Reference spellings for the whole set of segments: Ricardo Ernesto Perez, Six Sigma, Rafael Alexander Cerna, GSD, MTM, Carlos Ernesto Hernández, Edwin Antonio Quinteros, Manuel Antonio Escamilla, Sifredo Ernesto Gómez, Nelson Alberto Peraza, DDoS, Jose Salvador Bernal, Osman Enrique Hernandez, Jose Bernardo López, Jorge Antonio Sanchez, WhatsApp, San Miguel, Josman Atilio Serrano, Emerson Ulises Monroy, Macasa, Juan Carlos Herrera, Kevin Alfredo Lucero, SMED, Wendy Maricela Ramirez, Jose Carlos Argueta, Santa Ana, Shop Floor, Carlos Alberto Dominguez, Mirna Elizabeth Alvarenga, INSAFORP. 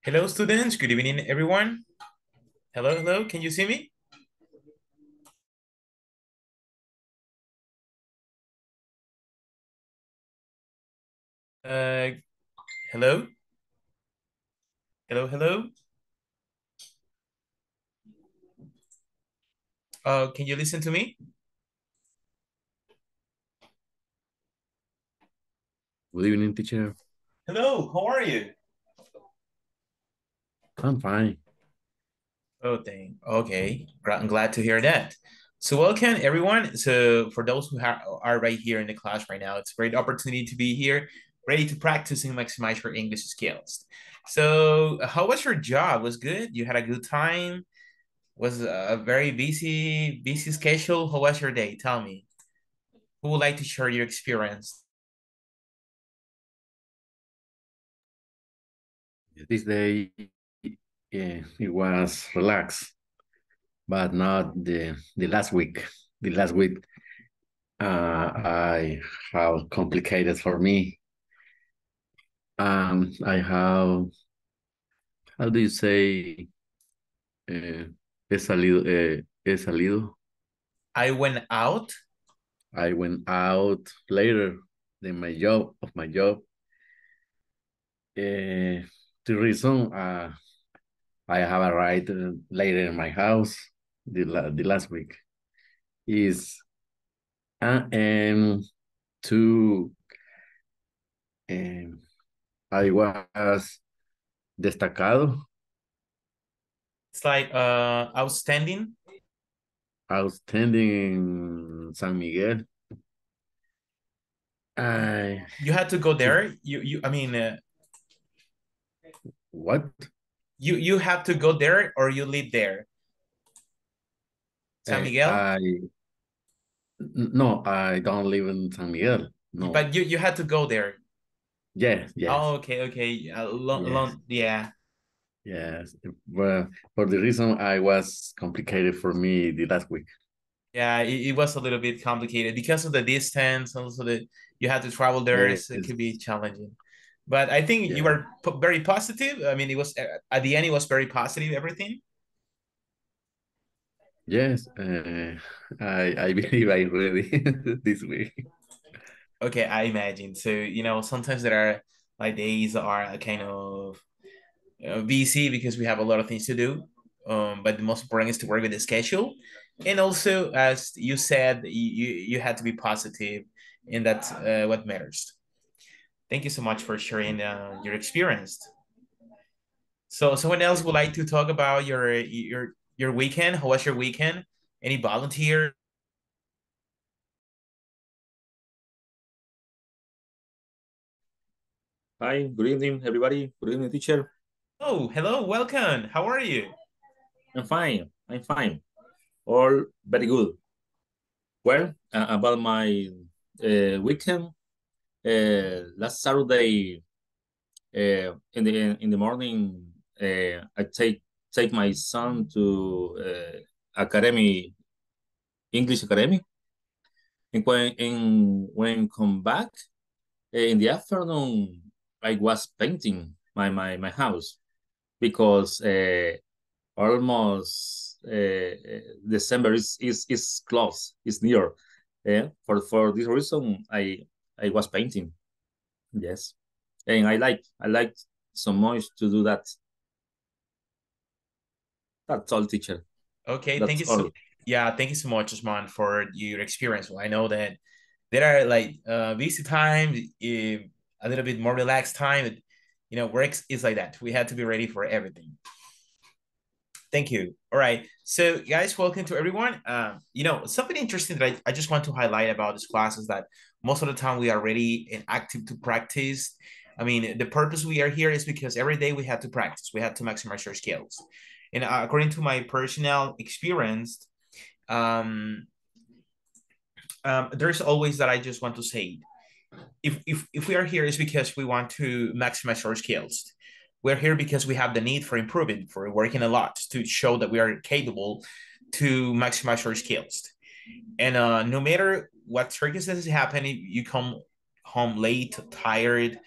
Hello, students. Good evening, everyone. Hello, hello. Can you see me? Hello? Hello, hello. Can you listen to me? Good evening, teacher. Hello, how are you? I'm fine. Oh, dang. Okay. I'm glad to hear that. So welcome, everyone. So for those who are right here in the class right now, it's a great opportunity to be here, ready to practice and maximize your English skills. So how was your job? Was good? You had a good time? Was a very busy schedule? How was your day? Tell me. Who would like to share your experience? This day, yeah, it was relaxed, but not the last week. The last week, I have complicated for me. I have, how do you say, he salido. I went out later than my job, of my job. The reason, I have arrived later in my house the last week is I was destacado. It's like outstanding. Outstanding in San Miguel. You had to go there. What? You have to go there or you live there? San Miguel? No, I don't live in San Miguel. No. But you had to go there. Yes, yes. Oh, okay, okay. Yes. Well, for the reason I was complicated for me the last week. Yeah, it was a little bit complicated because of the distance, also that you had to travel there, yes, so it could be challenging. But I think you were very positive. I mean, it was at the end, it was very positive, everything. Yes, I believe I really this week. Okay, I imagine. So, you know, sometimes there are like days are kind of busy because we have a lot of things to do. But the most important is to work with the schedule. And also, as you said, you had to be positive, and that's what matters. Thank you so much for sharing your experience. So someone else would like to talk about your weekend. How was your weekend? Any volunteer? Hi, good evening, everybody. Good evening, teacher. Oh, hello, welcome. How are you? I'm fine. I'm fine. All very good. Well, about my weekend, last Saturday in the morning, I take my son to academy, English academy, and when come back in the afternoon, I was painting my house because almost December is close, is near. For this reason, I was painting. Yes, and I like so much to do that. That's all, teacher. Okay, that's thank you so much, Osman, for your experience. Well, I know that there are like busy times, a little bit more relaxed time. You know, work is like that. We had to be ready for everything. Thank you. All right. So guys, welcome to everyone. You know, something interesting that I just want to highlight about this class is that most of the time we are ready and active to practice. I mean, the purpose we are here is because every day we have to practice. We have to maximize our skills. And according to my personal experience, there's always that I just want to say. If we are here, it's because we want to maximize our skills. We're here because we have the need for improving, for working a lot to show that we are capable to maximize our skills. And no matter what circumstances happen, if you come home late, tired,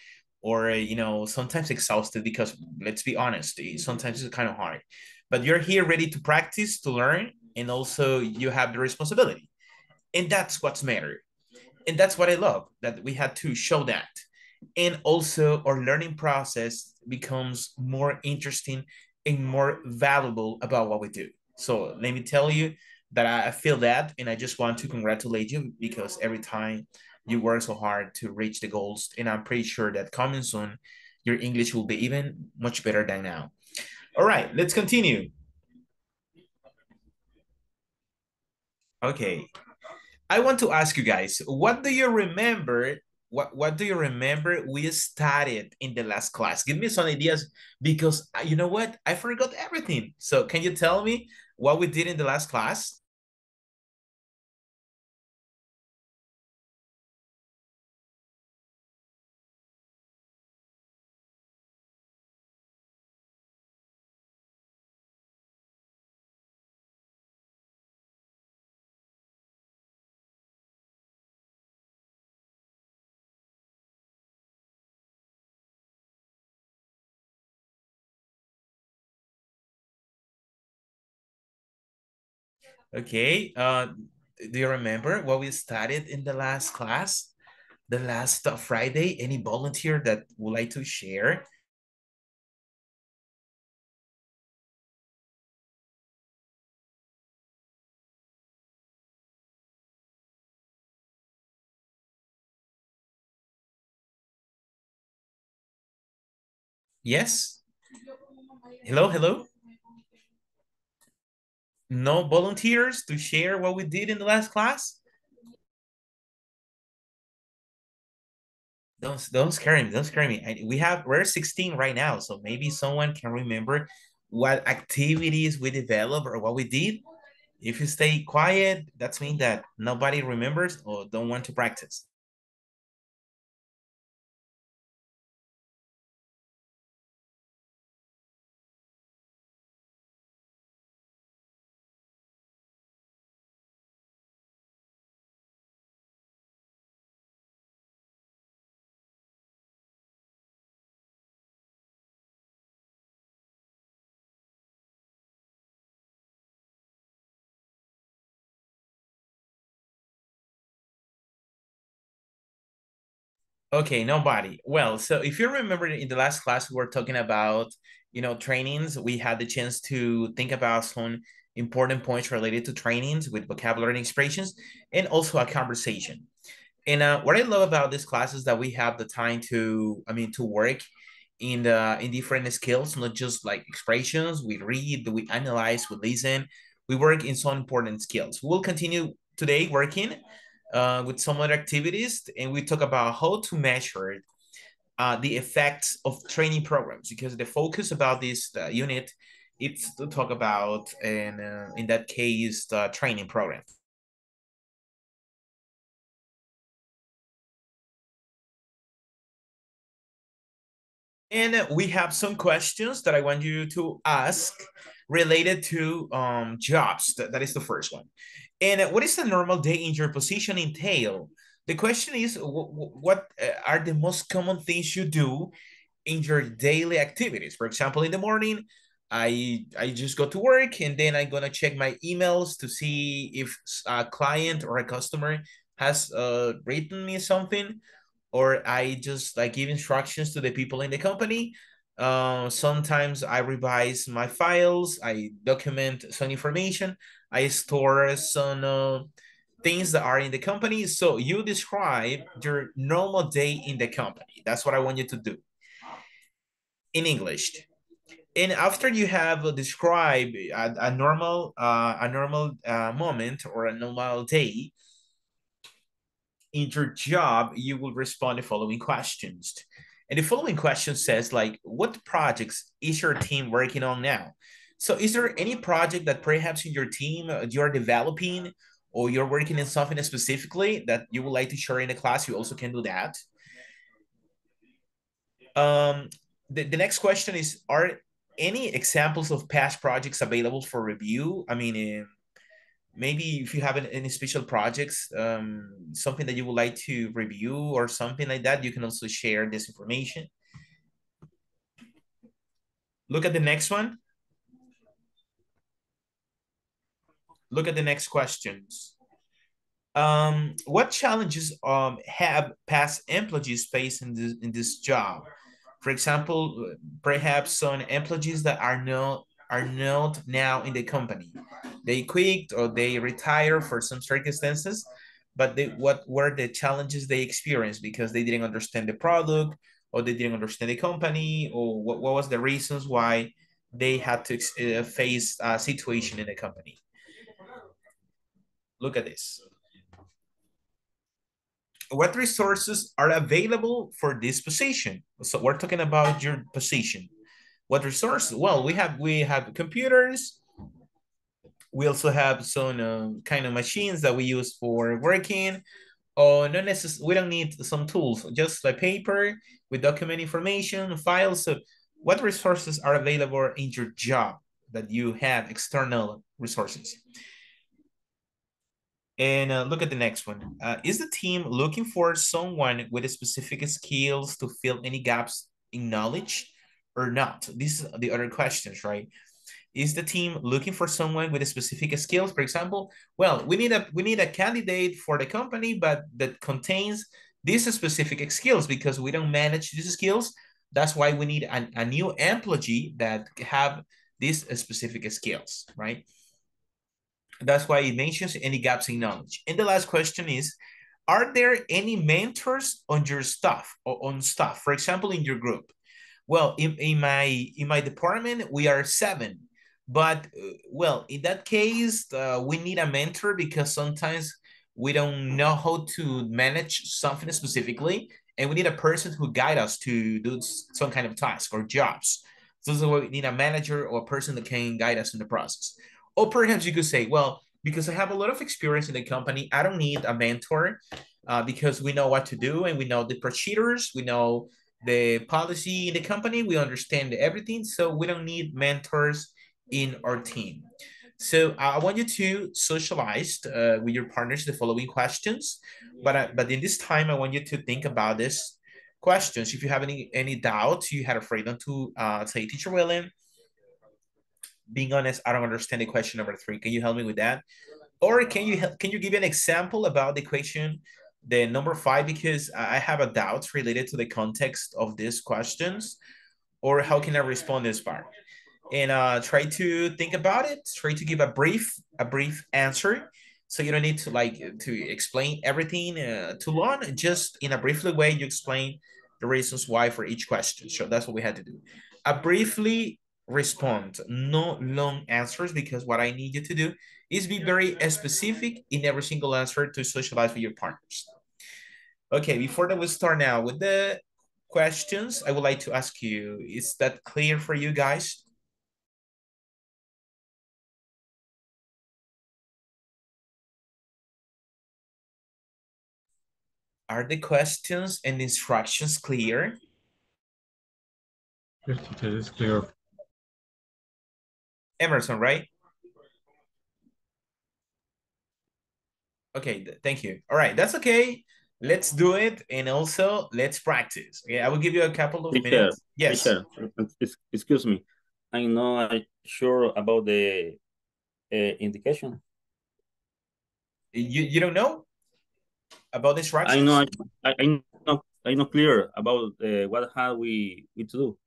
or, you know, sometimes exhausted, because let's be honest, sometimes it's kind of hard. But you're here ready to practice, to learn, and also you have the responsibility. And that's what's mattered. And that's what I love, that we had to show that. And also our learning process becomes more interesting and more valuable about what we do. So let me tell you that I feel that, and I just want to congratulate you because every time you work so hard to reach the goals, and I'm pretty sure that coming soon, your English will be even much better than now. All right, let's continue. Okay. I want to ask you guys, what do you remember? What do you remember we studied in the last class? Give me some ideas because you know what? I forgot everything. So can you tell me what we did in the last class? Okay, do you remember what we studied in the last class? The last Friday, any volunteer that would like to share? Yes? Hello, hello? No volunteers to share what we did in the last class? Don't scare me, don't scare me. We're 16 right now, so maybe someone can remember what activities we developed or what we did. If you stay quiet, that means that nobody remembers or don't want to practice. Okay, nobody. Well, so if you remember in the last class, we were talking about, you know, trainings. We had the chance to think about some important points related to trainings with vocabulary and expressions, and also a conversation. And what I love about this class is that we have the time to, to work in the different skills, not just like expressions. We read, we analyze, we listen. We work in some important skills. We will continue today working with some other activities, and we talk about how to measure the effects of training programs, because the focus about this unit is to talk about, in that case, the training program. And we have some questions that I want you to ask related to jobs. That is the first one. And what is a normal day in your position entail? The question is, what are the most common things you do in your daily activities? For example, in the morning, I just go to work, and then I'm going to check my emails to see if a client or a customer has written me something. Or I just like give instructions to the people in the company. Sometimes I revise my files, I document some information, I store some things that are in the company. So you describe your normal day in the company. That's what I want you to do in English. And after you have described a normal moment or a normal day in your job, you will respond to the following questions. And the following question says, like, what projects is your team working on now? So is there any project that perhaps in your team you're developing, or you're working in something specifically that you would like to share in the class? You also can do that. The next question is, are any examples of past projects available for review? Maybe if you have any special projects, something that you would like to review or something like that, you can also share this information. Look at the next one. Look at the next questions. What challenges have past employees faced in this job? For example, perhaps some employees that are not now in the company. They quit or they retire for some circumstances, but what were the challenges they experienced because they didn't understand the product, or they didn't understand the company, or what was the reasons why they had to face a situation in the company? Look at this. What resources are available for this position? So we're talking about your position. What resources? Well, we have computers. We also have some kind of machines that we use for working. We don't need some tools, just like paper with document information, files. So what resources are available in your job that you have external resources? And look at the next one. Is the team looking for someone with specific skills to fill any gaps in knowledge or not? These are the other questions, right? Is the team looking for someone with a specific skills? For example, well, we need a candidate for the company, but that contains these specific skills because we don't manage these skills. That's why we need a new employee that have these specific skills, right? That's why it mentions any gaps in knowledge. And the last question is, are there any mentors on your staff or on staff? For example, in your group. Well, in my department, we are 7. But, well, in that case, we need a mentor because sometimes we don't know how to manage something specifically. And we need a person who guides us to do some kind of task or jobs. So this is why we need a manager or a person that can guide us in the process. Or perhaps you could say, well, because I have a lot of experience in the company, I don't need a mentor because we know what to do and we know the procedures, we know the policy in the company, we understand everything, so we don't need mentors in our team. So I want you to socialize with your partners the following questions, but in this time I want you to think about these questions. If you have any doubts, you had a freedom to say, Teacher William, being honest, I don't understand the question number 3. Can you help me with that? Or can you give an example about the question? The number 5, because I have a doubt related to the context of these questions, or how can I respond this part? And try to think about it, try to give a brief answer So you don't need to explain everything too long. Just in a briefly way, you explain the reasons why for each question. So that's what we had to do. I briefly respond, no long answers, because what I need you to do is be very specific in every single answer to socialize with your partners. Okay, before that we start now with the questions, I would like to ask you, is that clear for you guys? Are the questions and instructions clear? Yes, it is clear. Emerson, right? Okay, thank you. All right, that's okay. Let's do it, and also let's practice. Okay, I will give you a couple of minutes. Yes. Excuse me. I'm not sure about the indication. You don't know about this, right? I'm not clear about what have we to do.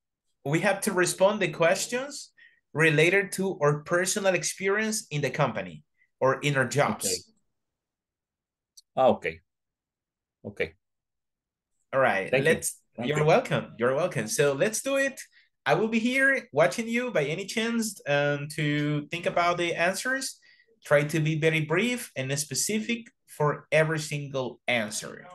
We have to respond to questions related to our personal experience in the company or in our jobs. Okay. Oh, okay. Okay. All right. You're welcome. You're welcome. So let's do it. I will be here watching you by any chance to think about the answers. Try to be very brief and specific for every single answer.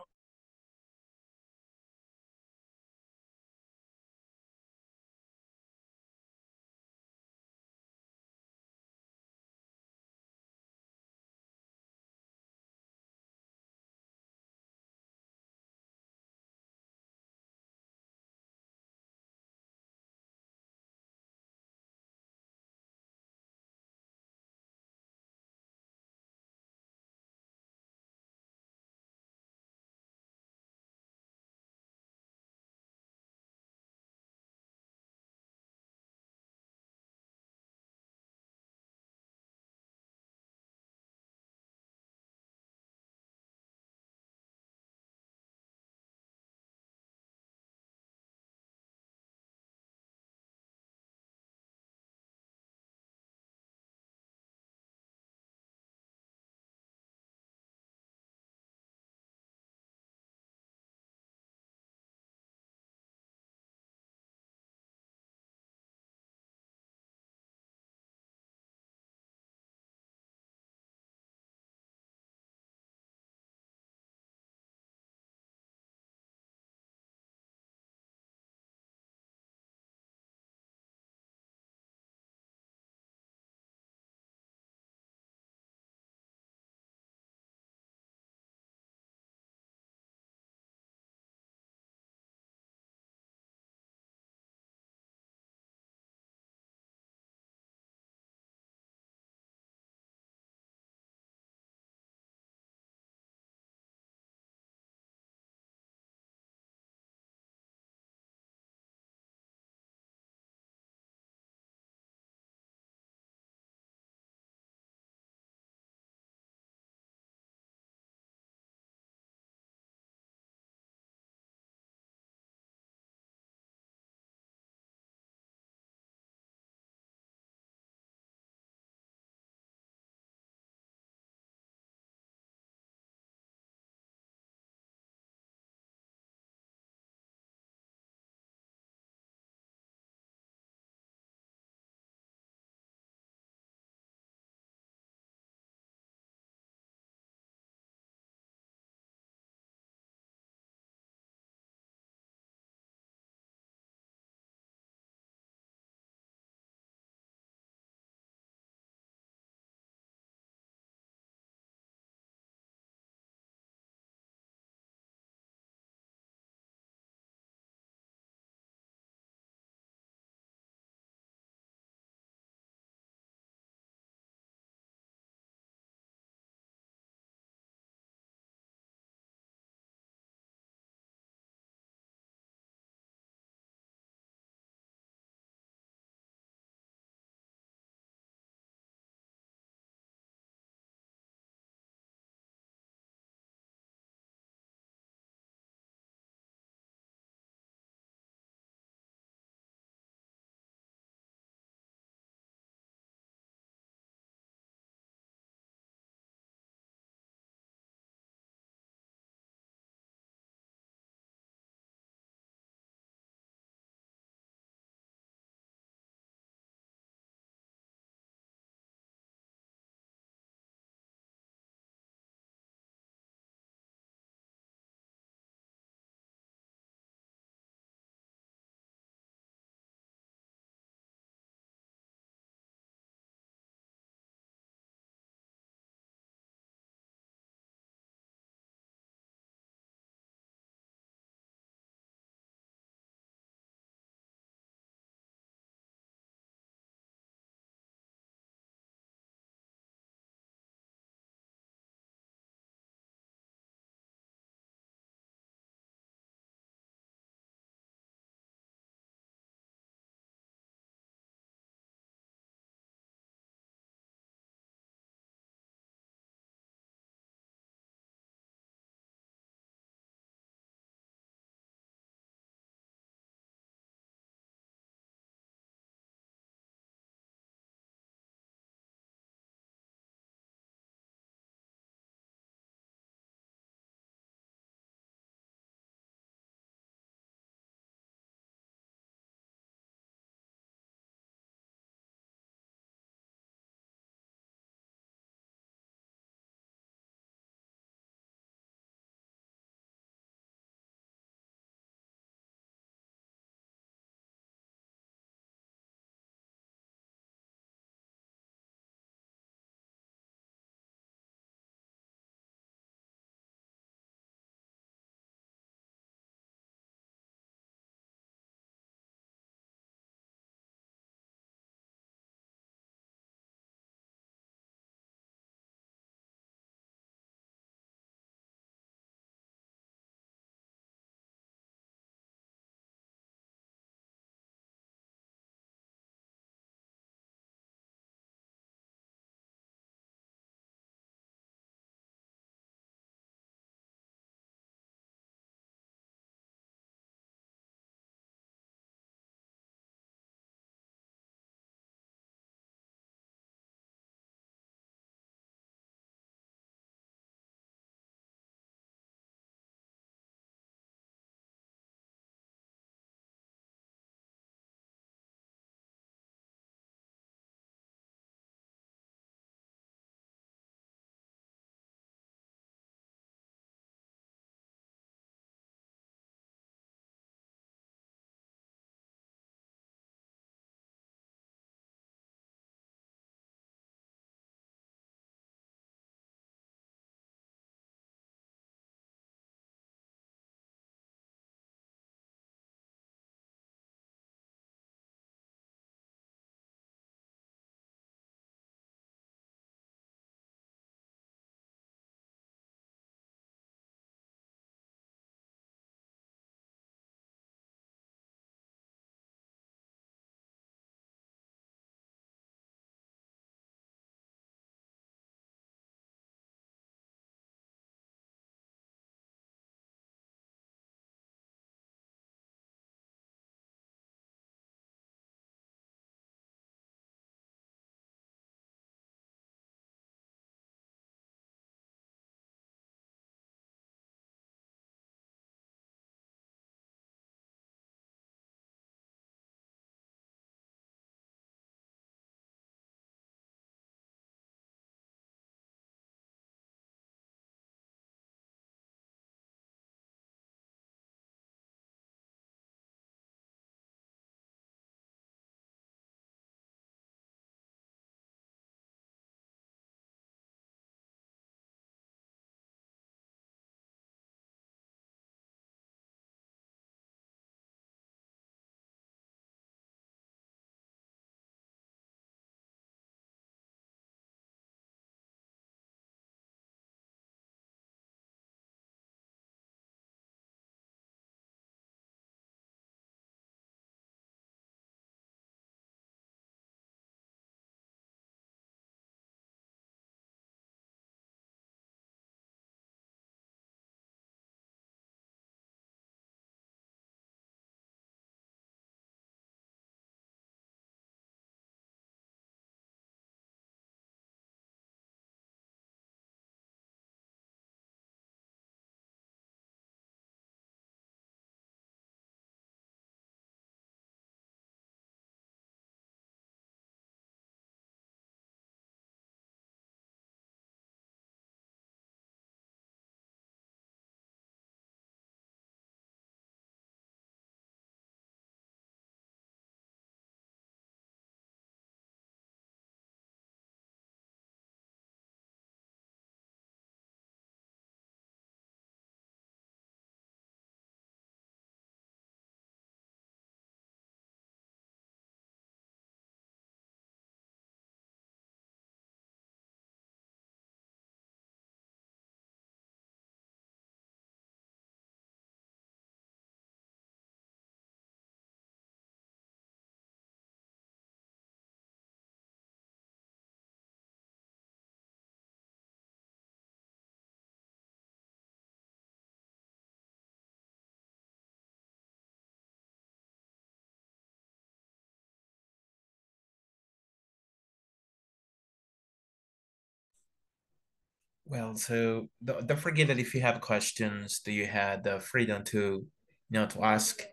Well, so don't forget that if you have questions, that you had the freedom to, to ask.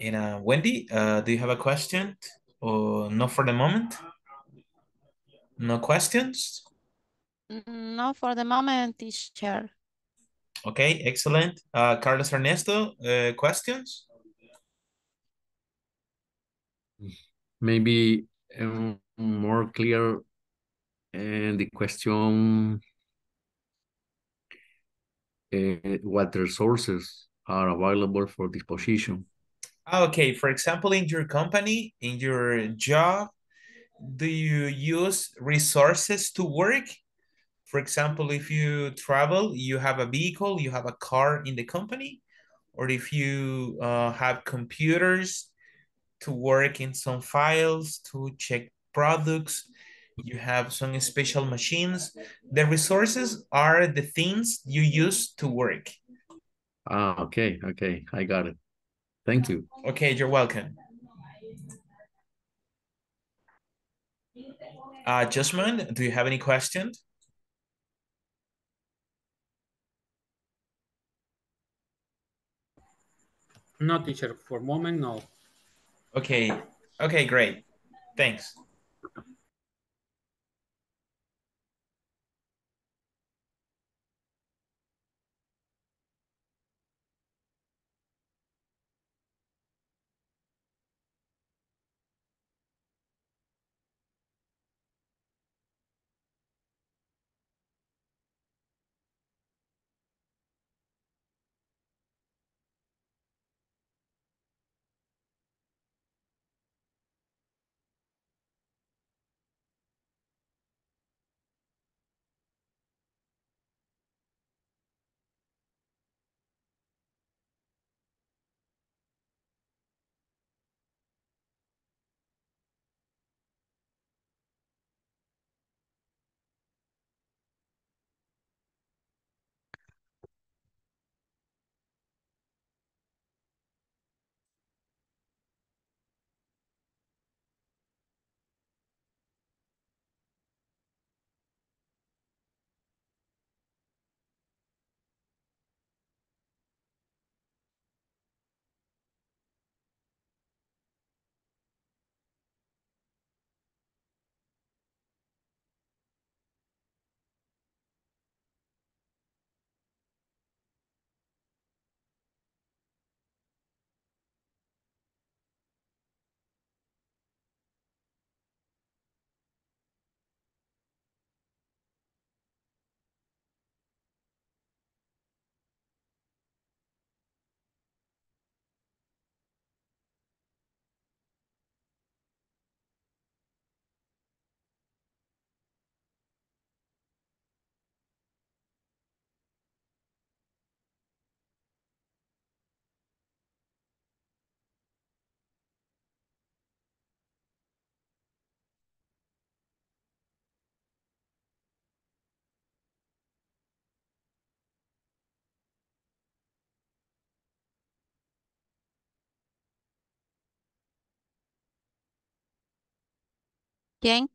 And Wendy, do you have a question or not for the moment? No questions? No, for the moment, teacher. Okay, excellent. Carlos Ernesto, questions? Maybe more clear and the question, what resources are available for this position? Okay, for example, in your company, in your job, do you use resources to work? For example, if you travel, you have a vehicle, you have a car in the company, or if you have computers to work in some files, to check products, you have some special machines. The resources are the things you use to work. Ah, okay, okay, I got it. Thank you. Okay, you're welcome. Josman, do you have any questions? No, teacher, for a moment, no. Okay, okay, great. Thanks. ¿Quién?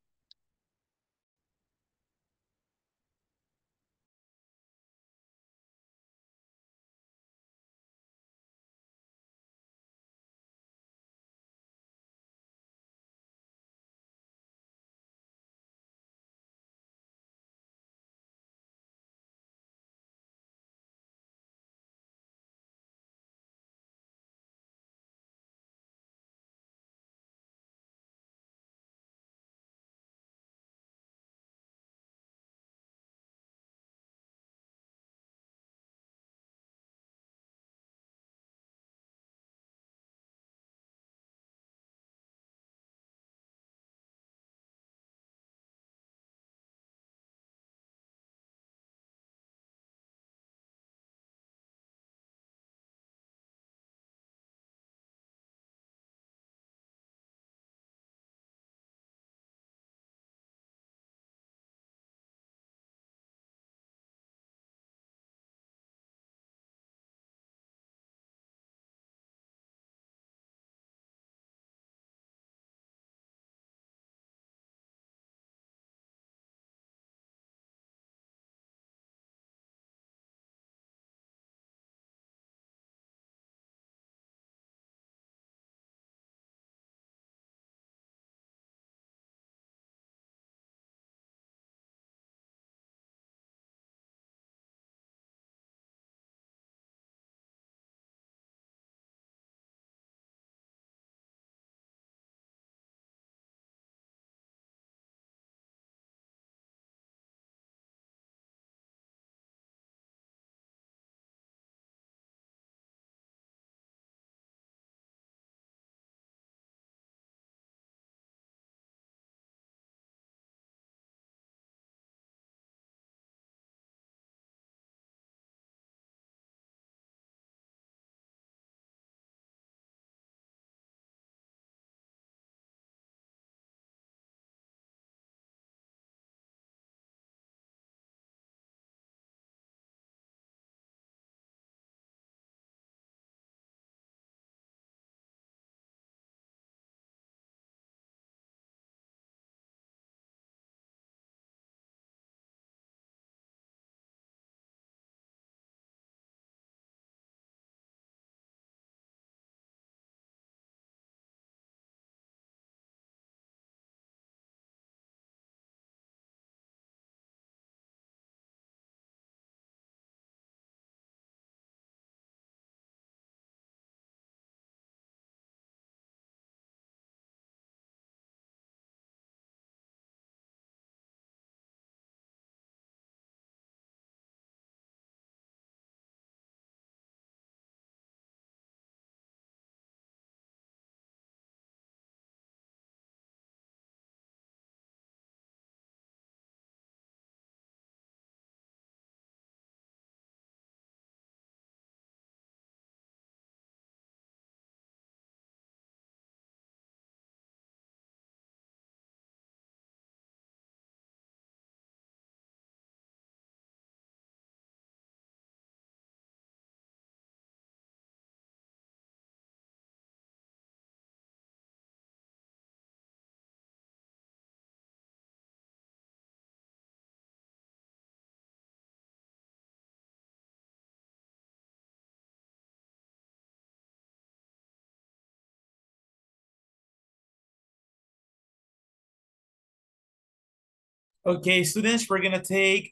Okay, students, we're gonna take,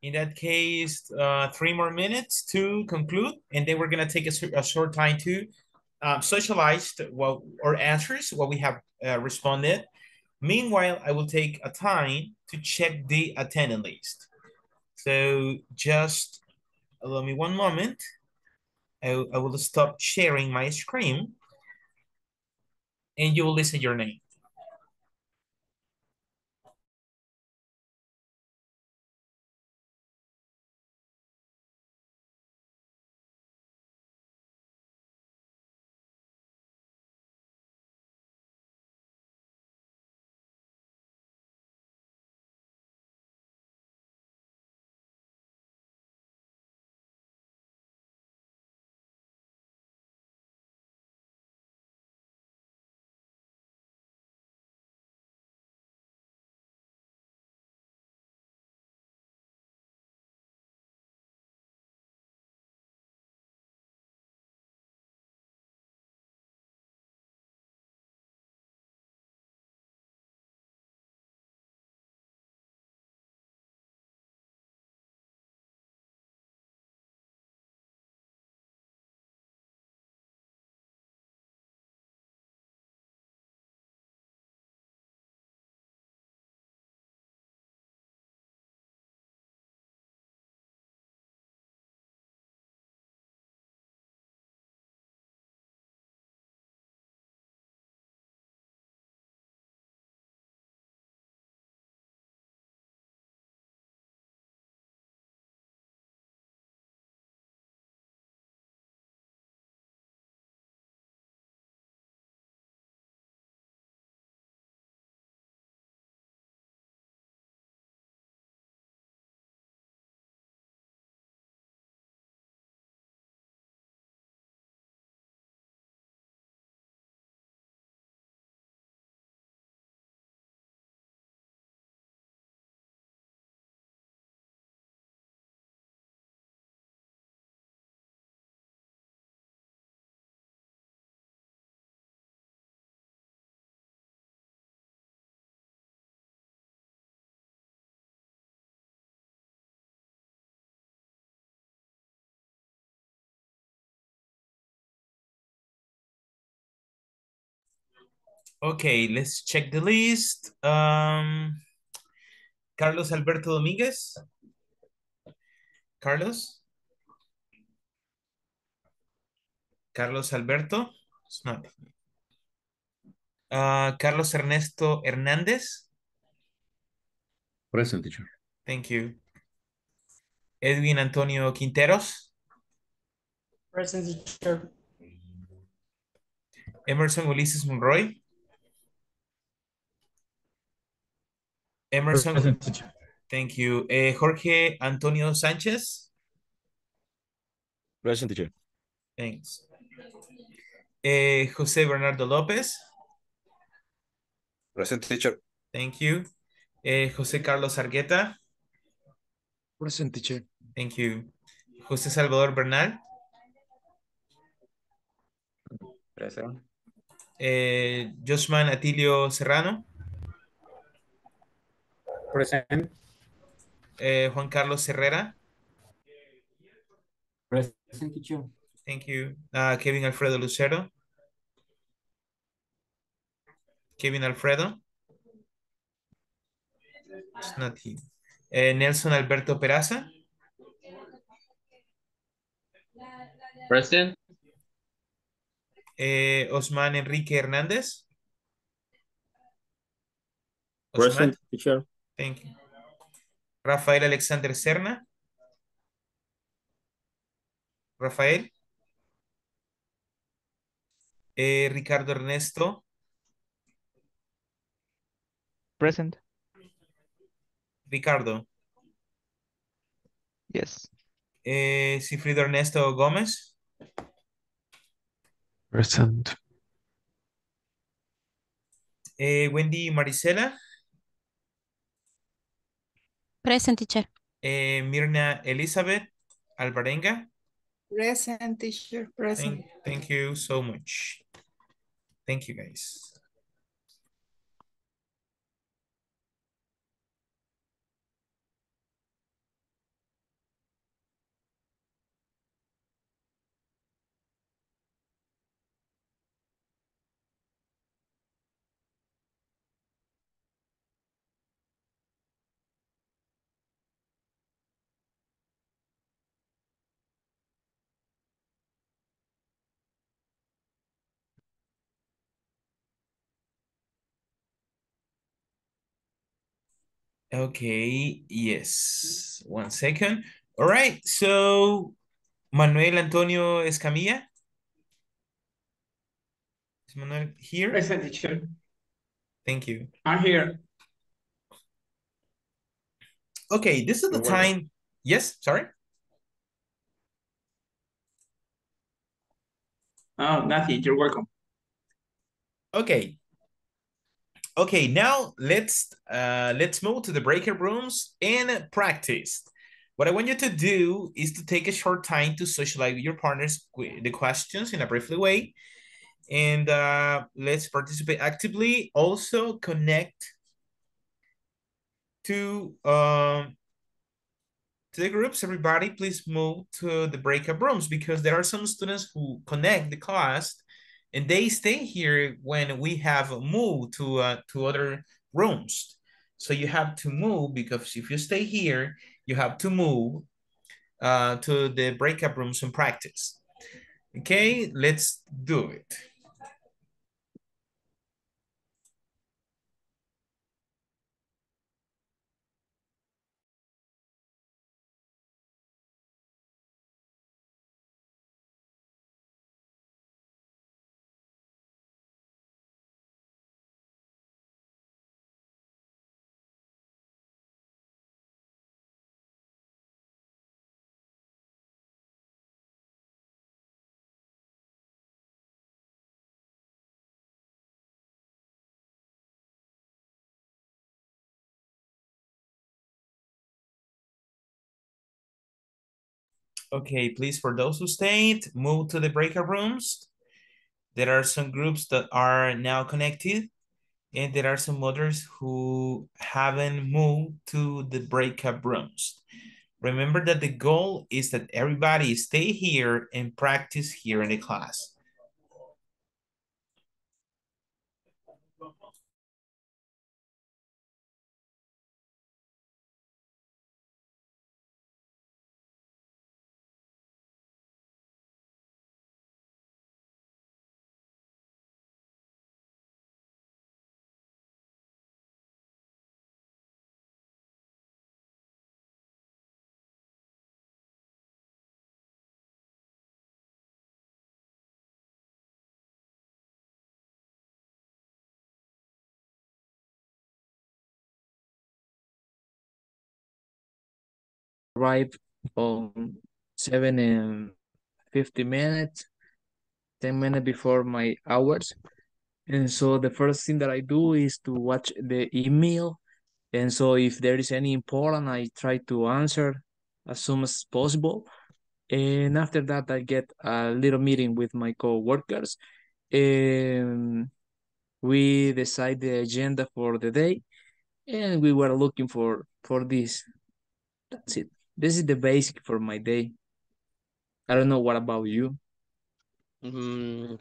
in that case, 3 more minutes to conclude, and then we're gonna take a short time to socialize what our answers, what we have responded. Meanwhile, I will take a time to check the attendance list. So just allow me one moment. I will stop sharing my screen, and you will listen your name. Okay, let's check the list. Carlos Alberto Dominguez. Carlos? Carlos Alberto? It's not. Carlos Ernesto Hernández? Present, teacher. Thank you. Edwin Antonio Quinteros? Present, teacher. Emerson Ulises Monroy? Emerson, present. Thank you. Jorge Antonio Sanchez. Present, teacher. Thanks. Jose Bernardo López. Present, teacher. Thank you. Jose Carlos Argueta. Present, teacher. Thank you. Jose Salvador Bernal. Present. Josman Atilio Serrano. Present. Juan Carlos Herrera. Present, teacher. Thank you. Kevin Alfredo Lucero. Kevin Alfredo. It's not here. Nelson Alberto Peraza. Present. Osman Enrique Hernandez. Present, teacher. Thank you. Rafael Alexander Cerna. Rafael. Ricardo Ernesto. Present. Ricardo. Yes. Sifredo Ernesto Gómez. Present. Wendy Maricela. Present, teacher. Mirna Elizabeth Alvarenga. Present, teacher. Present. Thank you so much. Thank you, guys. Okay, yes. 1 second. All right, so Manuel Antonio Escamilla. Is Manuel here? Present, teacher. Thank you. I'm here. Okay, this is the time. Yes, sorry. Oh, nothing. You're welcome. Okay. Okay, now let's move to the breaker rooms and practice. What I want you to do is to take a short time to socialize with your partners with the questions in a briefly way. And let's participate actively. Also connect to the groups. Everybody, please move to the breakout rooms because there are some students who connect the class and they stay here when we have moved to other rooms. So you have to move because if you stay here, you have to move to the breakout rooms and practice. Okay, let's do it. Okay, please, for those who stayed, move to the breakout rooms. There are some groups that are now connected, and there are some others who haven't moved to the breakout rooms. Remember that the goal is that everybody stay here and practice here in the class. Arrive on 7:50, 10 minutes before my hours. And so the first thing that I do is to watch the email. And so if there is any important, I try to answer as soon as possible. And after that, I get a little meeting with my co-workers. And we decide the agenda for the day. And we were looking for this. That's it. This is the basic for my day. I don't know, what about you?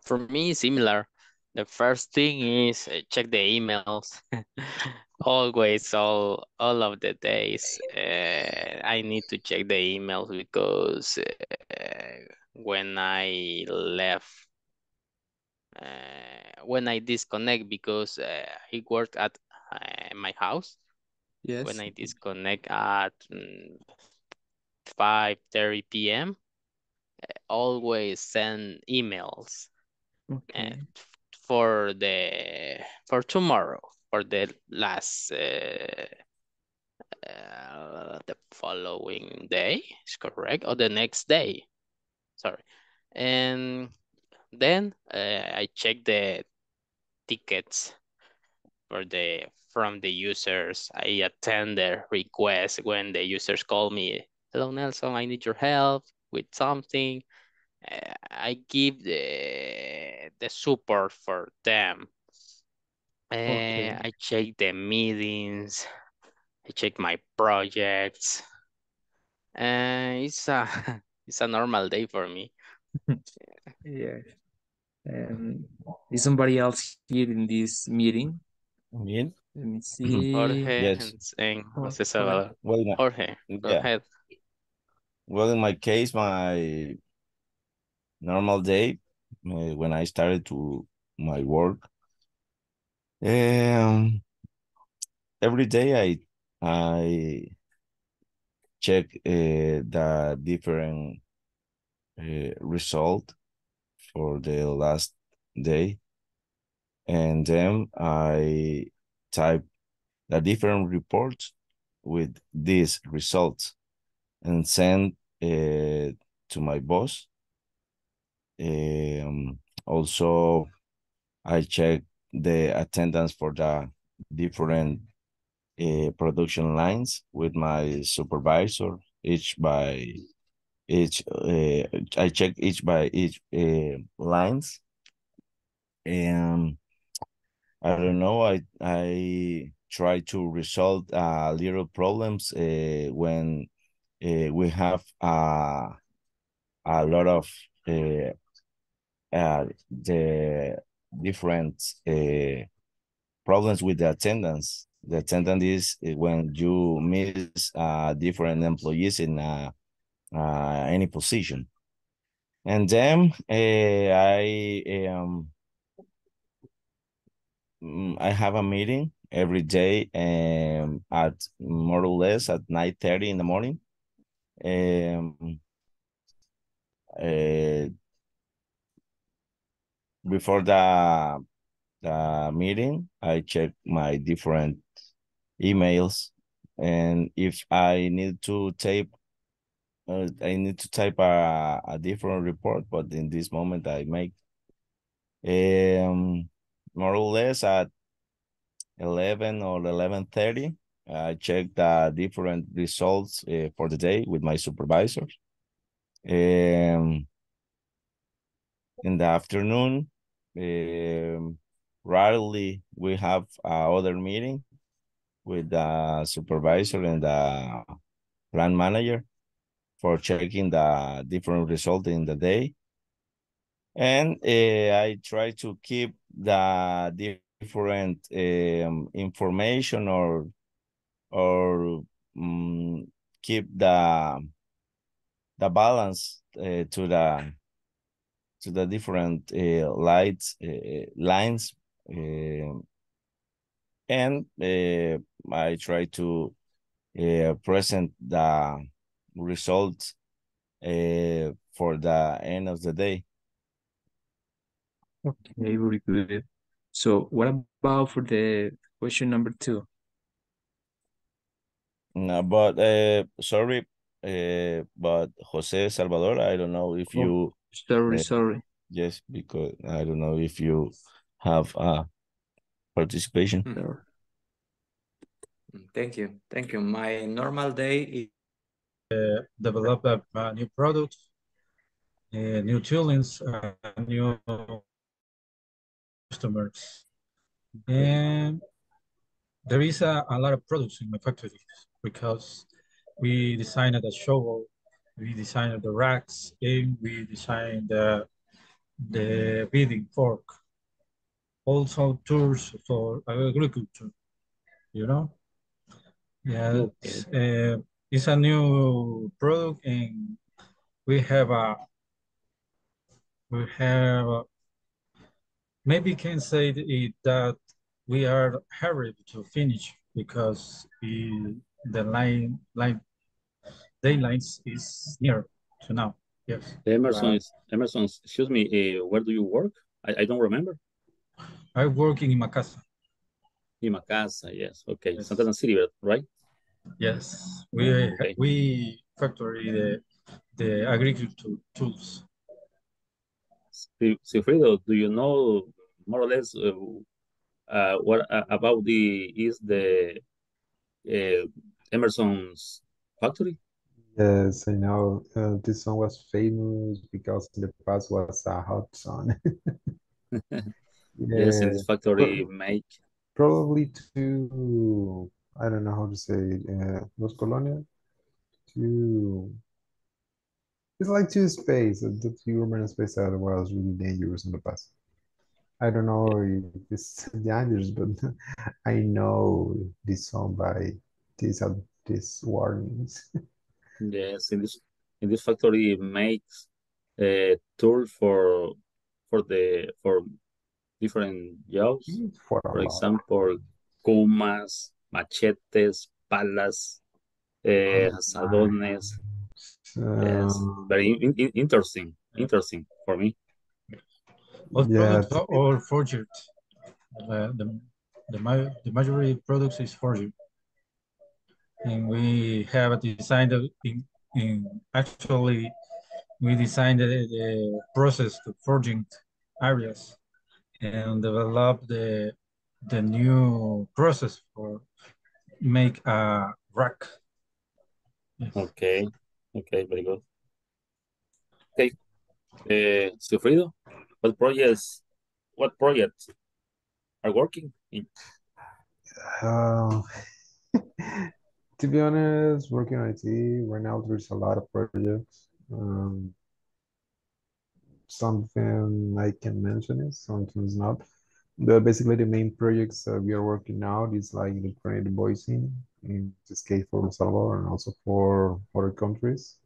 For me, similar. The first thing is check the emails. Always, all of the days, I need to check the emails because when I left, when I disconnect, because I work at my house. Yes. When I disconnect at 5:30 p.m., I always send emails, okay, for tomorrow, for the last the following day, is correct, or the next day. Sorry, and then I check the tickets for the. From the users. I attend their requests when the users call me, hello Nelson, I need your help with something. I give the support for them. Okay. I check the meetings, I check my projects. It's a normal day for me. Yeah. Is somebody else here in this meeting? Yeah. Let me see. Jorge, yes. And Jose Salvador. Well, Jorge, go ahead. Well, in my case, my normal day, when I started to my work, every day I I check the different result for the last day, and then I type the different reports with these results and send to my boss. Also, I check the attendance for the different production lines with my supervisor, I check each by each lines. And I don't know, I try to resolve little problems when we have a lot of the different problems with the attendance. The attendance is when you miss different employees in any position. And then I have a meeting every day at more or less at 9:30 in the morning. Before the meeting, I check my different emails, and if I need to type, a different report, but in this moment I make more or less at 11 or 11:30. I check the different results for the day with my supervisors. In the afternoon, rarely we have another meeting with the supervisor and the plant manager for checking the different results in the day. And I try to keep the different information or keep the balance to the different lines, and I try to present the results for the end of the day. Okay, very good. So what about for the question number 2? No, but sorry, but Jose Salvador, I don't know if you... Sorry. Yes, because I don't know if you have participation. No. Thank you. My normal day is develop a new product, new toolings, new customers, and there is a lot of products in my factory because we designed a shovel, we designed the racks, and we designed the beading fork. Also tools for agriculture, you know. Yeah, it's a new product, and we have maybe can say that we are hurried to finish because the deadlines is near to now. Yes. Emerson, excuse me, where do you work? I don't remember. I work in Macasa. In Macasa, yes. Okay, yes. Santa Ana City, right? Yes, we factory the agriculture tools. Sifredo, do you know more or less what about the Emerson's factory? Yes, I know. This song was famous because in the past was a hot song. Yes, in this factory make probably to, I don't know how to say, Los Colonia to. It's like two space, the urban space that was really dangerous in the past. I don't know if it's dangerous, but I know this song by these warnings. Yes, in this factory it makes a tool for different jobs. For example, comas, machetes, palas, adones. Yes, very interesting for me. Most products are forged. The majority of products is forged. And we have designed, actually, we designed the process to forging areas and developed the new process for make a rack. Yes. Okay. Okay, very good. Okay, Sifredo, what projects are working in? To be honest, working on IT right now, there's a lot of projects. Something I can mention is something's not. Basically, the main projects we are working out is like electronic voicing, in this case for El Salvador and also for other countries.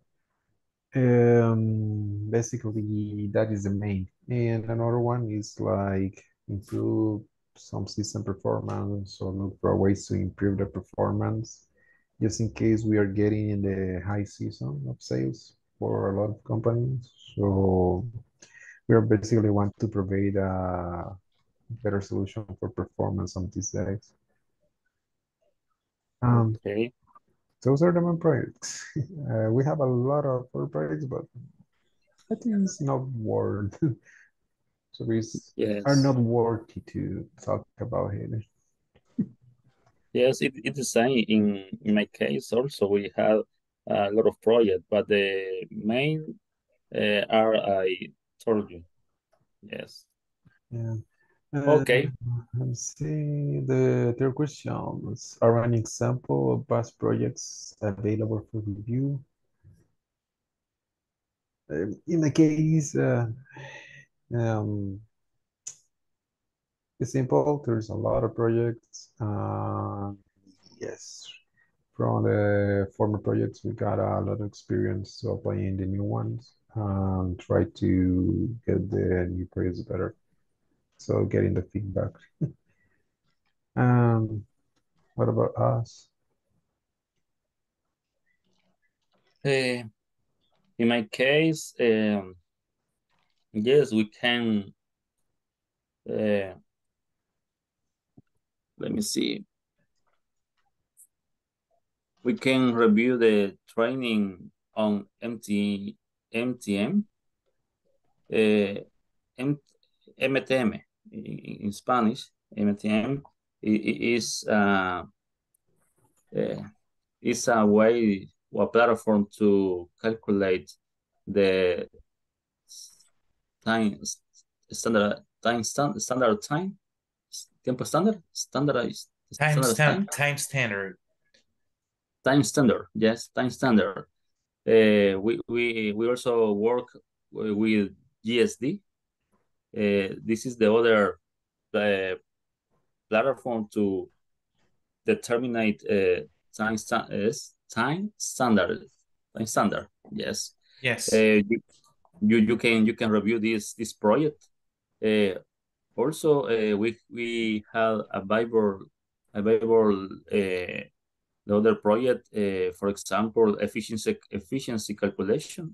Basically, that is the main. And another one is like improve some system performance or look for ways to improve the performance, just in case we are getting in the high season of sales for a lot of companies. So we are basically want to provide a better solution for performance on these days. Okay. Those are the main projects. We have a lot of other projects, but I think it's not worth. So we are not worthy to talk about it. Yes, it is the same in my case. Also, we have a lot of projects, but the main are I told you. Yes. Yeah. Okay. Let's see the third question. Are an example of past projects available for review? In the case, it's simple. There's a lot of projects. Yes, from the former projects, we got a lot of experience to applying the new ones. Try to get the new projects better. So getting the feedback. What about us? In my case, yes, we can. Let me see. We can review the training on MTM, MTM. In Spanish, MTM is a way or platform to calculate the time standard. Yes, time standard. We also work with GSD. This is the other platform to determine time standard. Yes. Yes. You can review this project. Also, we have available the other project. For example, efficiency calculations.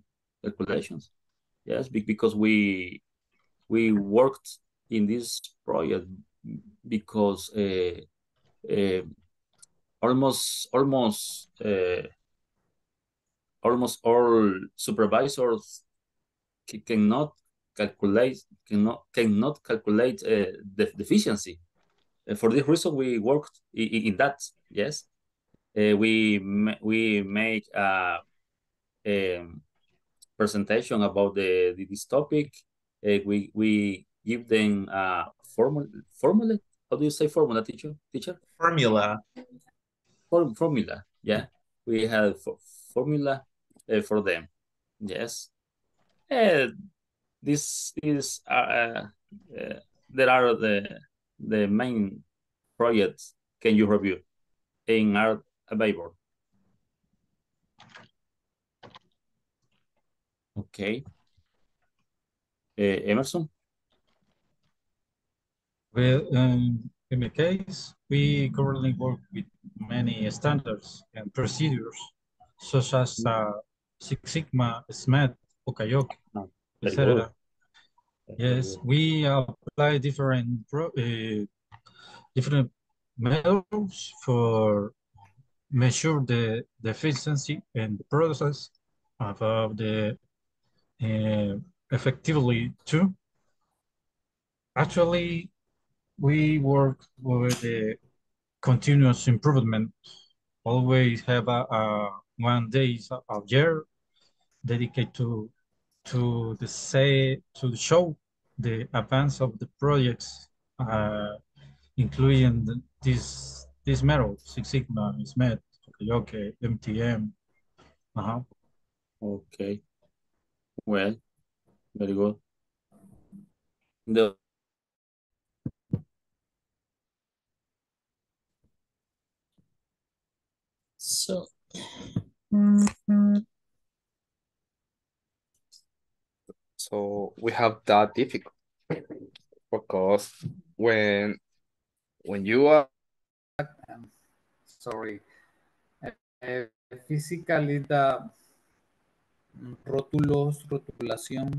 Yes, because we worked in this project because almost all supervisors cannot calculate the efficiency. For this reason, we worked in that. Yes, we make a presentation about this topic. We give them a formula. How do you say formula, teacher? Formula. Formula. Yeah, we have formula for them. Yes. This is there are the main projects. Can you review in our Bible? Okay. Emerson? Well, in my case, We currently work with many standards and procedures, such as Six Sigma, SMED, Okayoke, etc. Yes, we apply different measures for measure the efficiency and the process of the effectively too. Actually, we work with the continuous improvement. Always have a 1 day a year dedicated to show the advance of the projects, including this metal, Six Sigma, SMED, okay, MTM. Okay. Well, very good. So, so we have that difficult because when you are sorry, physically the rotulación,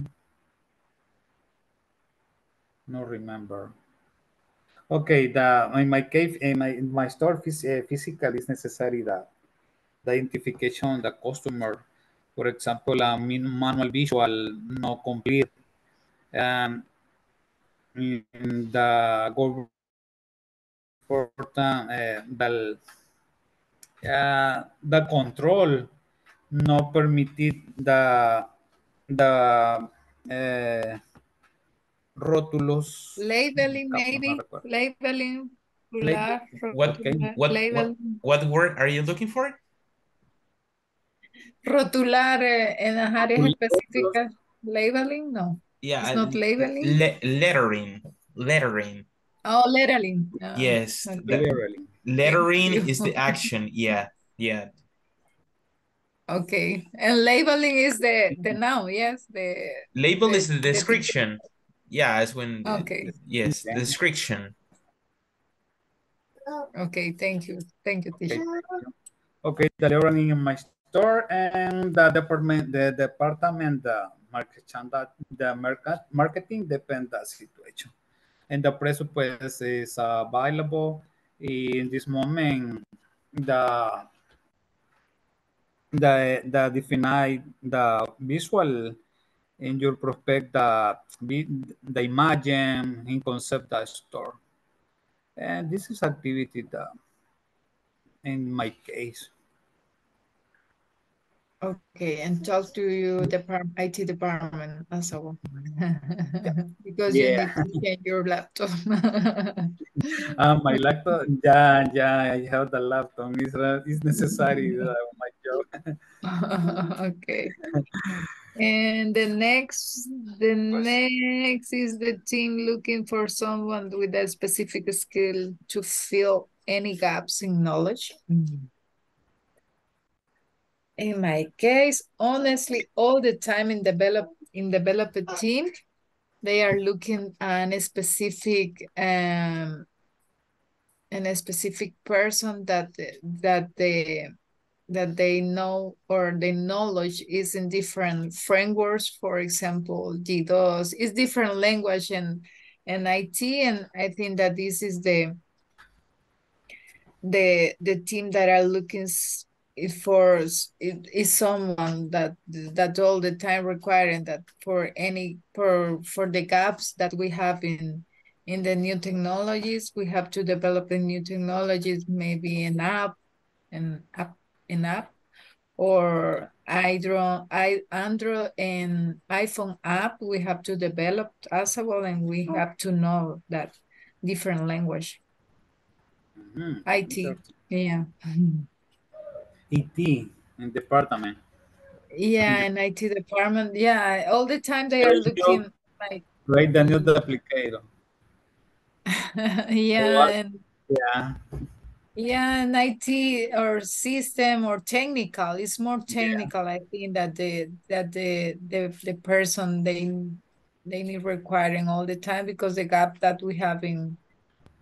no remember. Okay, in my store physical is necessary that the identification of the customer, for example, a manual visual no complete, in the government the control no permitted the rótulos labeling, maybe labeling. What word are you looking for? Rotular in a área específica. Labeling, no. Yeah, it's not labeling. Lettering. Oh, lettering. No. Yes, okay. Lettering is the action. Yeah, yeah. Okay, and labeling is the noun. Yes, the label is the description. Yeah, it's when. Okay. Yes, the description. Okay, thank you, teacher. Okay, the lettering in my store and the department, the marketing depends on the situation. And the presupuest is available in this moment. The define the visual in your prospect, the imagine in concept the store. And this is activity that in my case. Okay, and talk to your department, IT department as well. Because you need to change your laptop. My laptop, yeah, I have the laptop. It's necessary, my job. Okay. And the next is the team looking for someone with a specific skill to fill any gaps in knowledge. Mm-hmm. In my case, honestly, all the time in develop a team, they are looking at a specific person that they know, or the knowledge is in different frameworks. For example, DDoS is different language and IT, and I think that this is the team that are looking. For it is someone that all the time requiring that for the gaps that we have in the new technologies, we have to develop the new technologies, maybe an app, or Android and iPhone app we have to develop as well, and we have to know that different language. Mm-hmm. IT, yeah. IT and department. Yeah, and IT department. Yeah, all the time they are looking like. Right, the new applicator. Yeah. And, yeah. Yeah, and IT or system or technical. It's more technical. Yeah. I think that the person they need requiring all the time because the gap that we have in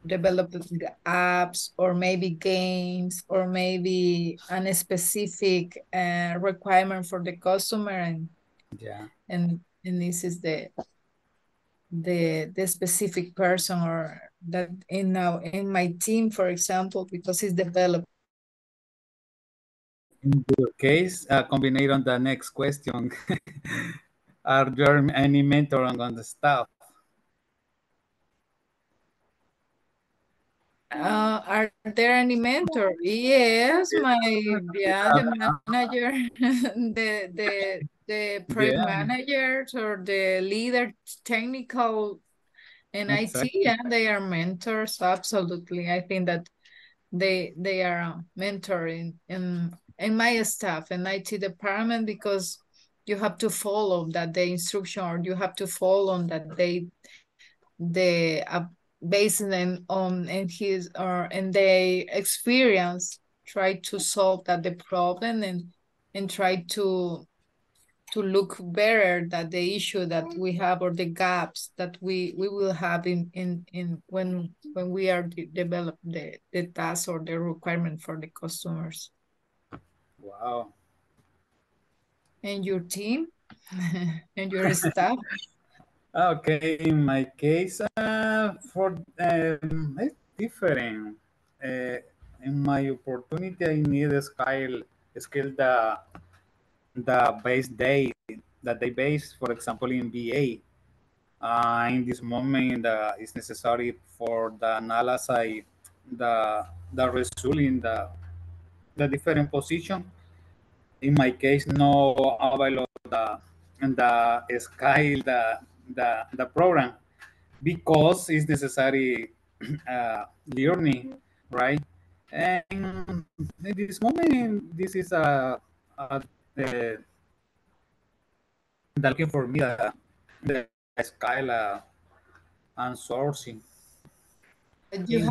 developing apps or maybe games or maybe a specific requirement for the customer, and yeah, and this is the specific person or that in my team, for example, because it's developed. In your case, combinate on the next question. Are there any mentoring on the staff? Are there any mentor? Yes, the manager, the project managers or the leader, technical and exactly. IT, and they are mentors. Absolutely, I think that they are mentoring in my staff and IT department, because you have to follow that the instruction, or you have to follow that based on his or in their experience, try to solve that the problem and try to look better that the issue that we have or the gaps that we will have in when we are develop the task or the requirement for the customers. Wow. And your team and your staff. Okay, in my case, it's different. In my opportunity, I need a skill the base day that they base, for example, in BA. In this moment, it's necessary for the analysis the result in the different position. In my case, no available the skill the program, because it's necessary learning, right? And at this moment, this is the looking for me the skill and sourcing. But you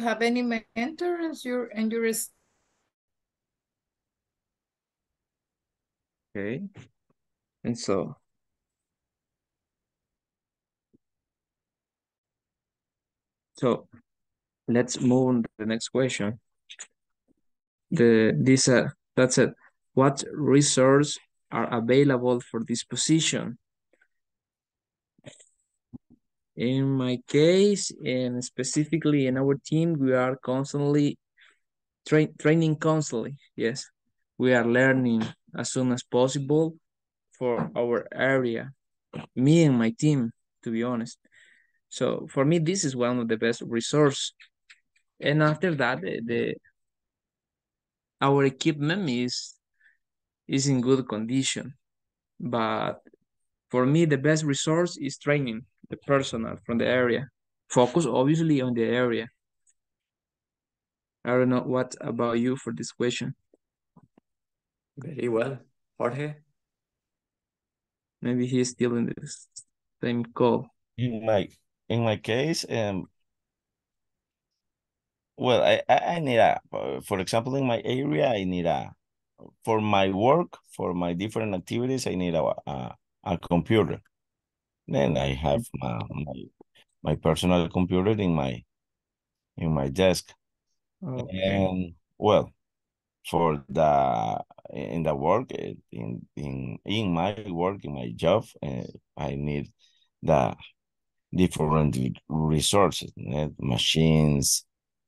have any mentor as your and your. Okay, and so. So let's move on to the next question. That's it. What resources are available for this position? In my case, and specifically in our team, we are constantly training constantly. Yes, we are learning as soon as possible for our area, me and my team, to be honest. So for me, this is one of the best resources. And after that, our equipment is in good condition. But for me, the best resource is training the personnel from the area. Focus, obviously, on the area. I don't know what about you for this question. Very well, Jorge. Maybe he's still in the same call. In my case, well, I need for example, in my area, I need for my work, for my different activities, I need a computer. Then I have my personal computer in my desk. Okay. And well, for in my job, I need the different resources, machines,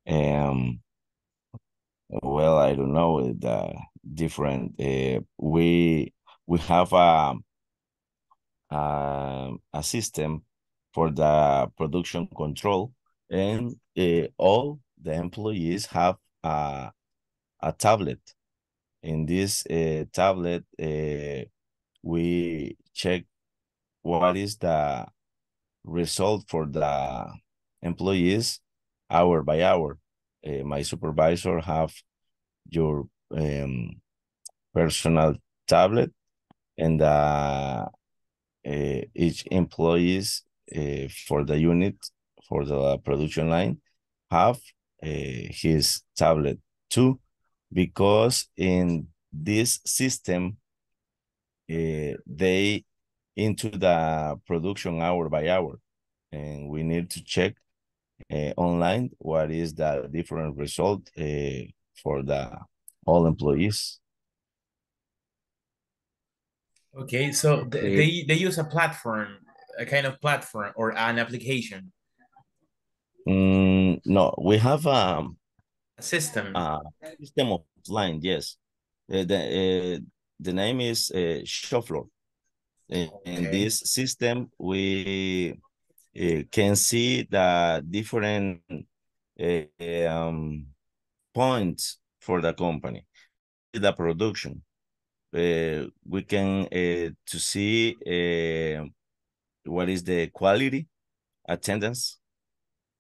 well, I don't know, the different, we have a system for the production control, and all the employees have a tablet. In this tablet, we check what is the result for the employees hour by hour. My supervisor have your personal tablet, and each employees for the unit, for the production line, have his tablet too, because in this system they into the production hour by hour, and we need to check online what is the different result for the all employees. Okay, so they use a platform, a kind of platform or an application. No, we have a system. System offline, yes. The name is Shop Floor. Okay. In this system, we can see the different points for the company, the production. We can to see what is the quality, attendance,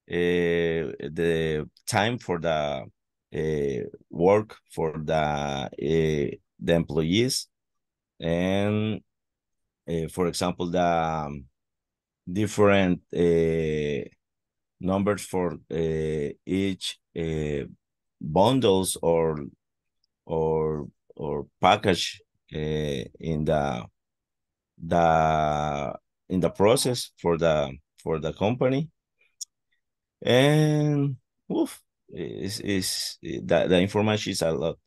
the time for the work for the employees, and for example the different numbers for each bundles or package in the process for the company. And oof, is that the information is a lot,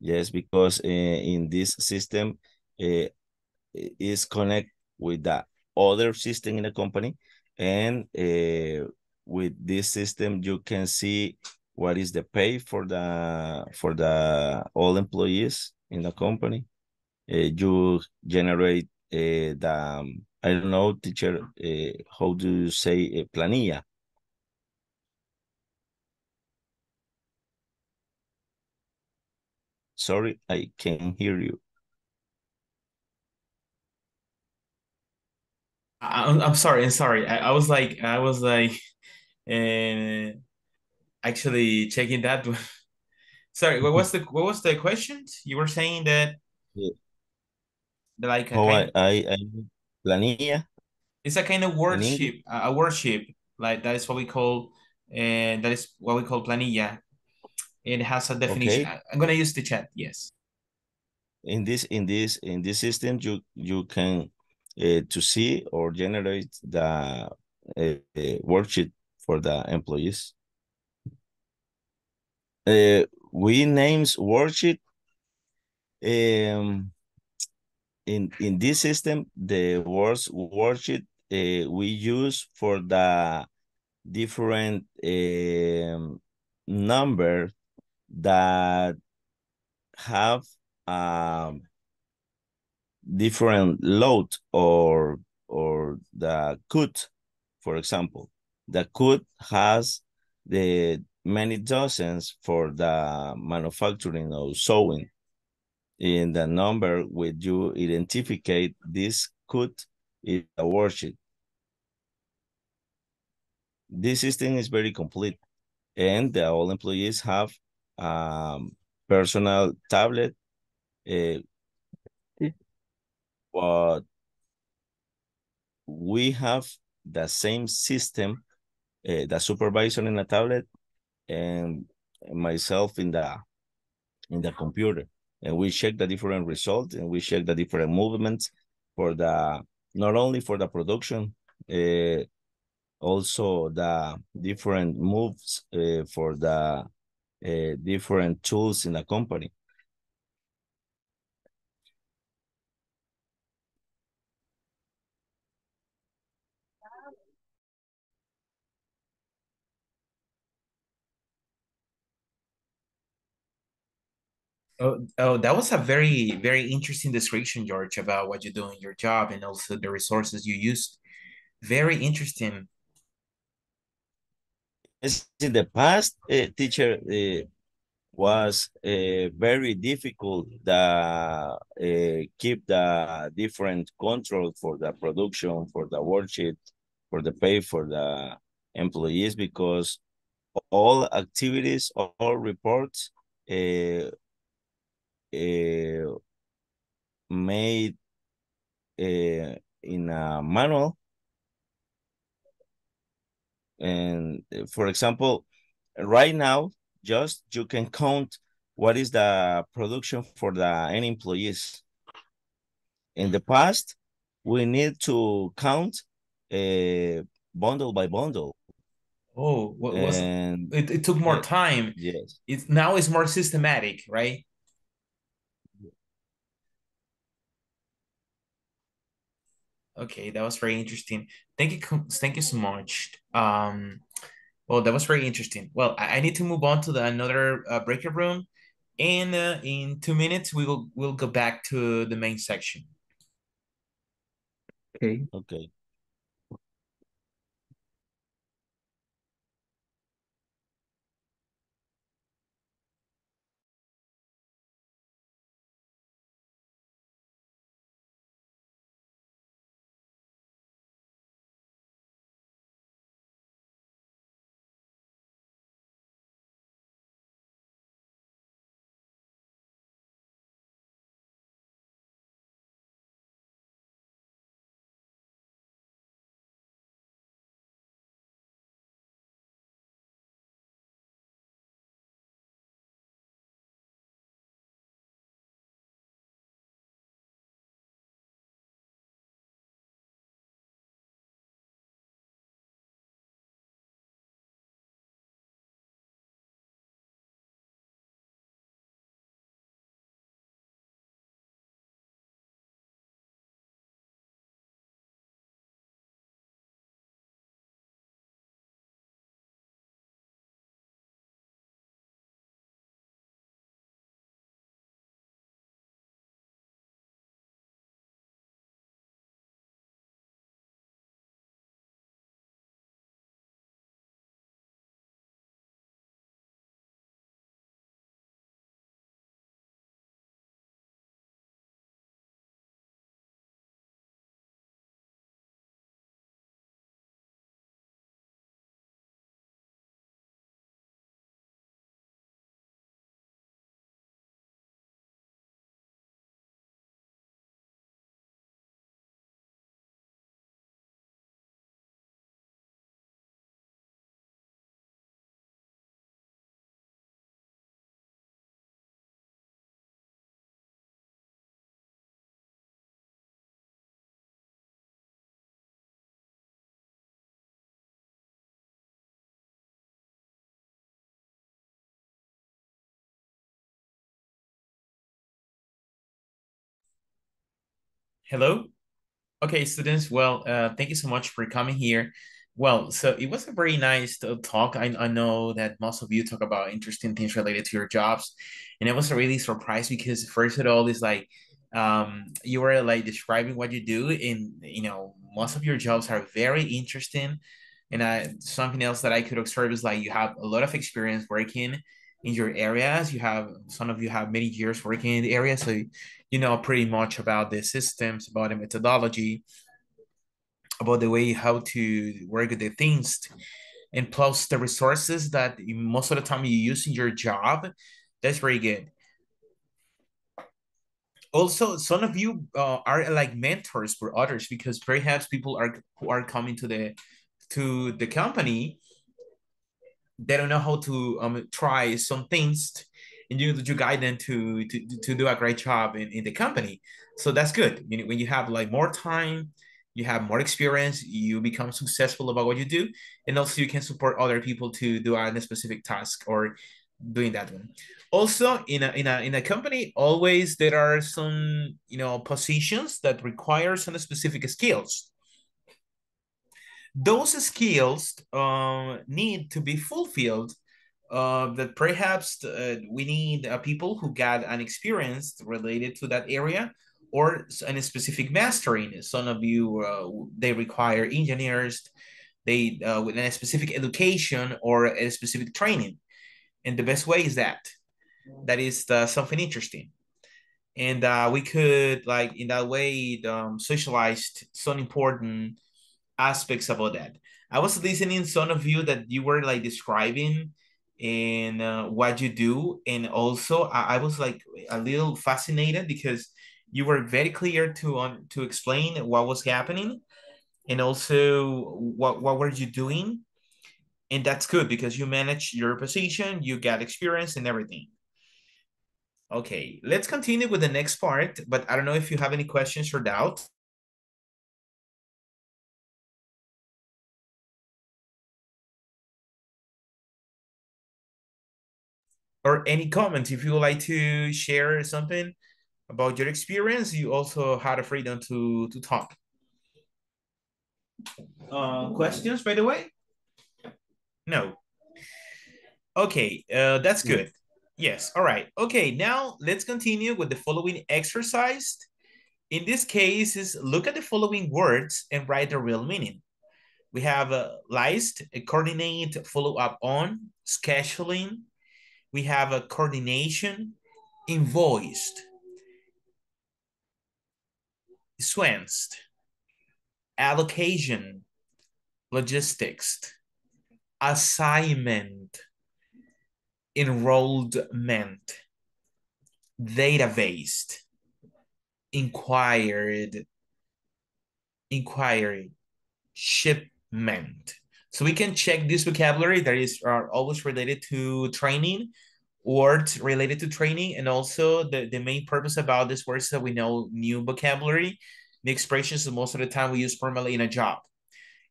yes, because in this system is connect with the other system in the company, and with this system you can see what is the pay for the all employees in the company. You generate the I don't know, teacher, how do you say planilla? Sorry, I can't hear you. I'm sorry. I'm sorry. I was like actually checking that. Sorry, what was the question? You were saying that, yeah, that like a I planilla. It's a kind of worksheet, a worksheet, like that is what we call, and that is what we call planilla. It has a definition. Okay. I'm gonna use the chat. Yes. In this system, you can to see or generate the worksheet for the employees. We names worksheet in this system. The words worksheet we use for the different number that have different load or the cut. For example, the cut has the many dozens for the manufacturing or sewing. In the number with you identify this cut is a worksheet. This system is very complete, and all employees have personal tablet. But we have the same system, the supervisor in the tablet, and myself in the computer, and we check the different results, and we check the different movements for the not only for the production, also the different moves for the different tools in the company. Oh, that was a very, very interesting description, George, about what you do in your job and also the resources you used. Very interesting. In the past, teacher, was very difficult to keep the different control for the production, for the worksheet, for the pay for the employees, because all activities, all reports, made in a manual. And for example, right now, just you can count what is the production for the any employees. In the past, we need to count bundle by bundle, Oh, what was it? It took more time. Yes. It's now it's more systematic, right? Okay, that was very interesting. Thank you so much. Well, that was very interesting. Well, I need to move on to the another breaker room, and in 2 minutes we'll go back to the main section. Okay. Okay. Hello. Okay, students. Well, thank you so much for coming here. Well, so it was a very nice talk. I know that most of you talk about interesting things related to your jobs. And I was really surprised because first of all, it's like you were like describing what you do, and you know, most of your jobs are very interesting. And something else that I could observe is like you have a lot of experience working in your areas. You have, some of you have many years working in the area, so you know pretty much about the systems, about the methodology, about the way how to work with the things, and plus the resources that most of the time you use in your job. That's very good. Also, some of you are like mentors for others, because perhaps people are who are coming to the company, they don't know how to try some things, and you guide them to do a great job in the company. So that's good. You know, when you have like more time, you have more experience, you become successful about what you do, and also you can support other people to do a specific task or doing that one. Also, in a company, always there are some, you know, positions that require some specific skills. Those skills need to be fulfilled, that perhaps we need people who got an experience related to that area or a specific mastering. Some of you, they require engineers, they with a specific education or a specific training. And the best way is that is something interesting. And we could like in that way socialized some important aspects about that. I was listening some of you that you were like describing and what you do, and also I was like a little fascinated because you were very clear to explain what was happening and also what were you doing, and that's good because you manage your position, you got experience and everything. Okay, let's continue with the next part, but I don't know if you have any questions or doubts. or any comments. If you would like to share something about your experience, you also had a freedom to talk. Questions, by the way? No. Okay, that's good. Yes, all right. Okay, now let's continue with the following exercise. In this case, is look at the following words and write their real meaning. We have a list, a coordinate, follow up on, scheduling. We have a coordination, invoiced, swanced, allocation, logistics, assignment, enrollment, database, inquiry, shipment. So we can check this vocabulary that is always related to training, words related to training, and also the main purpose about this word is that we know new vocabulary, the expressions that most of the time we use formally in a job.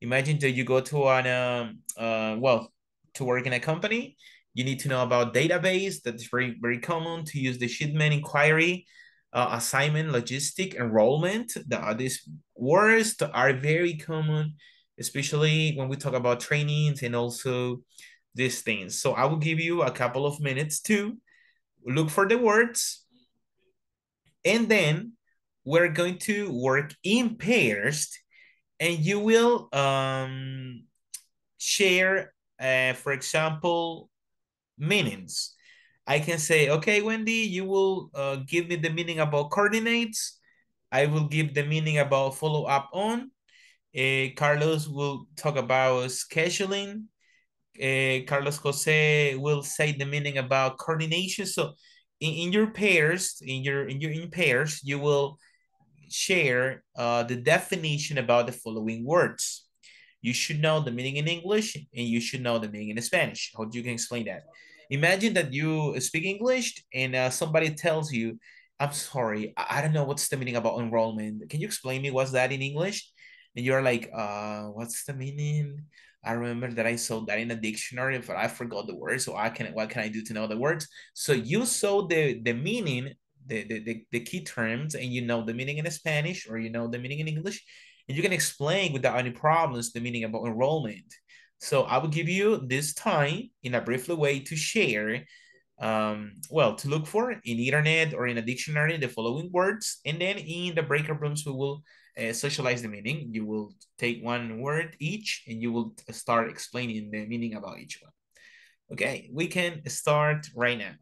Imagine that you go to an, to work in a company. You need to know about database. That's very, very common to use the shipment, inquiry, assignment, logistic, enrollment. These words are very common, especially when we talk about trainings and also these things. So I will give you a couple of minutes to look for the words. And then we're going to work in pairs, and you will share, for example, meanings. I can say, okay, Wendy, you will give me the meaning about coordinates. I will give the meaning about follow up on. Carlos will talk about scheduling. Carlos Jose will say the meaning about coordination. So in pairs, you will share the definition about the following words. You should know the meaning in English and you should know the meaning in Spanish. How you can explain that? Imagine that you speak English and somebody tells you, I'm sorry, I don't know what's the meaning about enrollment. Can you explain me what's that in English? And you're like, what's the meaning? I remember that I saw that in a dictionary, but I forgot the word. So what can I do to know the words? So you saw the meaning, the key terms, and you know the meaning in Spanish or you know the meaning in English. And you can explain without any problems the meaning about enrollment. So I will give you this time in a brief way to share, to look for in internet or in a dictionary, the following words. And then in the breakout rooms, we will socialize the meaning. You will take one word each and you will start explaining the meaning about each one. Okay, we can start right now.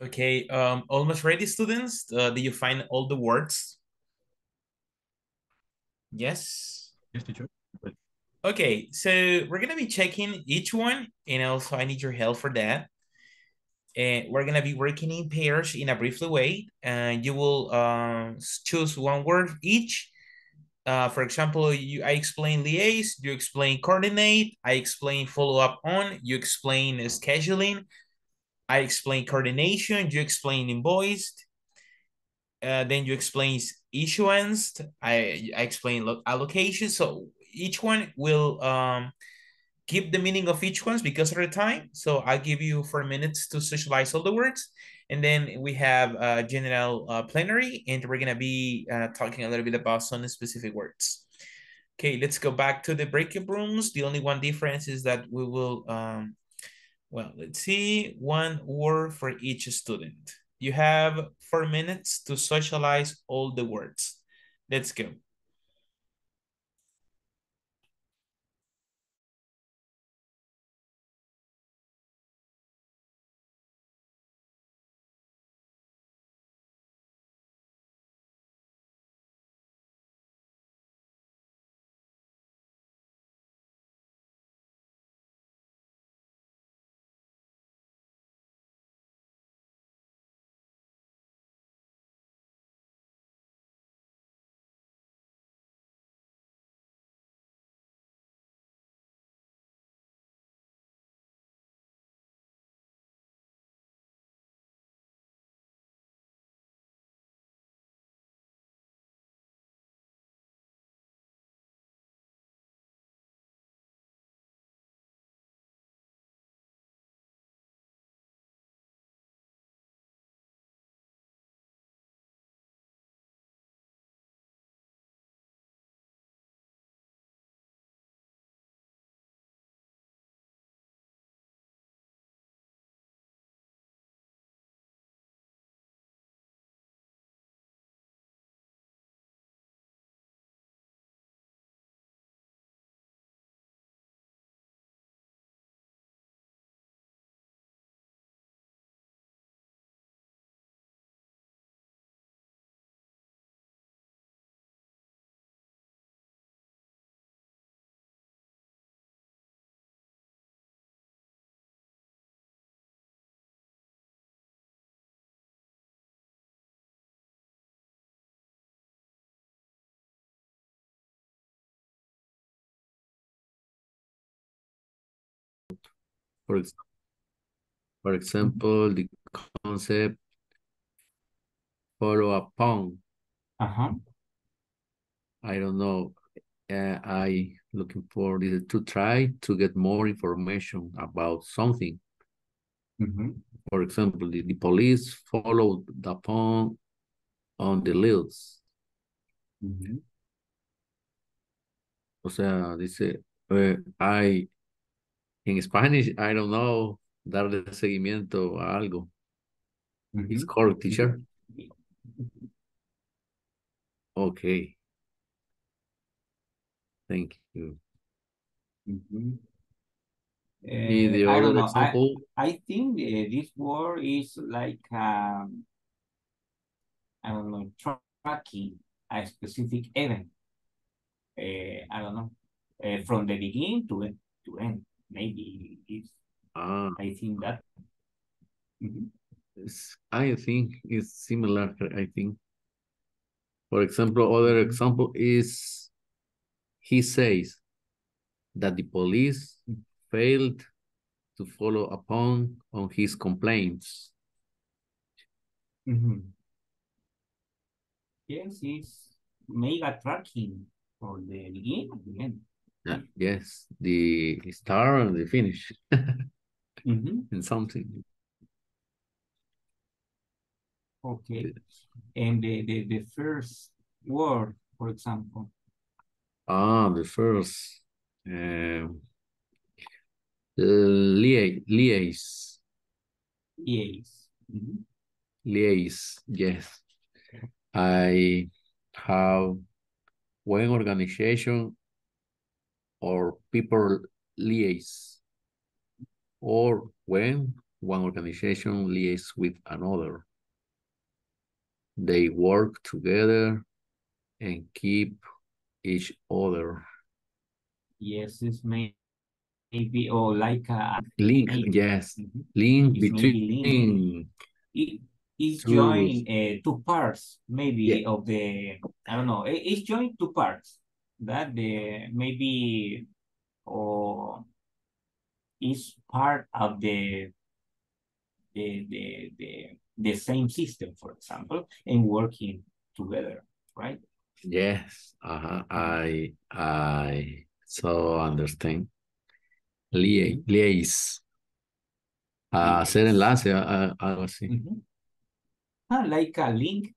Okay, almost ready, students. Did you find all the words? Yes? Yes, teacher. Okay, so we're going to be checking each one, and also I need your help for that. And we're going to be working in pairs in a brief way, and you will choose one word each. For example, I explain liaise, you explain coordinate, I explain follow up on, you explain scheduling, I explain coordination, you explain invoiced, then you explain issuance, I explain allocation. So each one will keep the meaning of each one because of the time. So I'll give you 4 minutes to socialize all the words. And then we have general plenary, and we're going to be talking a little bit about some specific words. Okay, let's go back to the breakout rooms. The only one difference is that we will... well, let's see, one word for each student. You have 4 minutes to socialize all the words. Let's go. For example, the concept follow upon. I don't know. I looking for this to try to get more information about something. For example, the police followed upon on the leads. O sea, dice, I... In Spanish, I don't know, darle seguimiento a algo. It's called teacher. Okay. Thank you. I don't know. I think this word is like, I don't know, tracking a specific event. I don't know, from the beginning to end. Maybe it's, I think that. I think it's similar, I think. For example, other example is, he says that the police failed to follow upon on his complaints. Yes, it's mega tracking for the beginning and the end. Yes, the start and the finish. And something. Okay. And the first word, for example. The first. Liaise. Liaise. Liaise, yes. I have one organization or people liaise, or when One organization liaises with another. They work together and keep each other. Yes, this may be or like a link. Yes, mm-hmm. Link it's between. It's joined two parts, maybe, yeah. Of the, I don't know, it's joined two parts. That the maybe, or is part of the same system, for example, and working together, right? Yes, I so understand. Liaise. Hacer enlace, algo así. Mm-hmm. Like a link.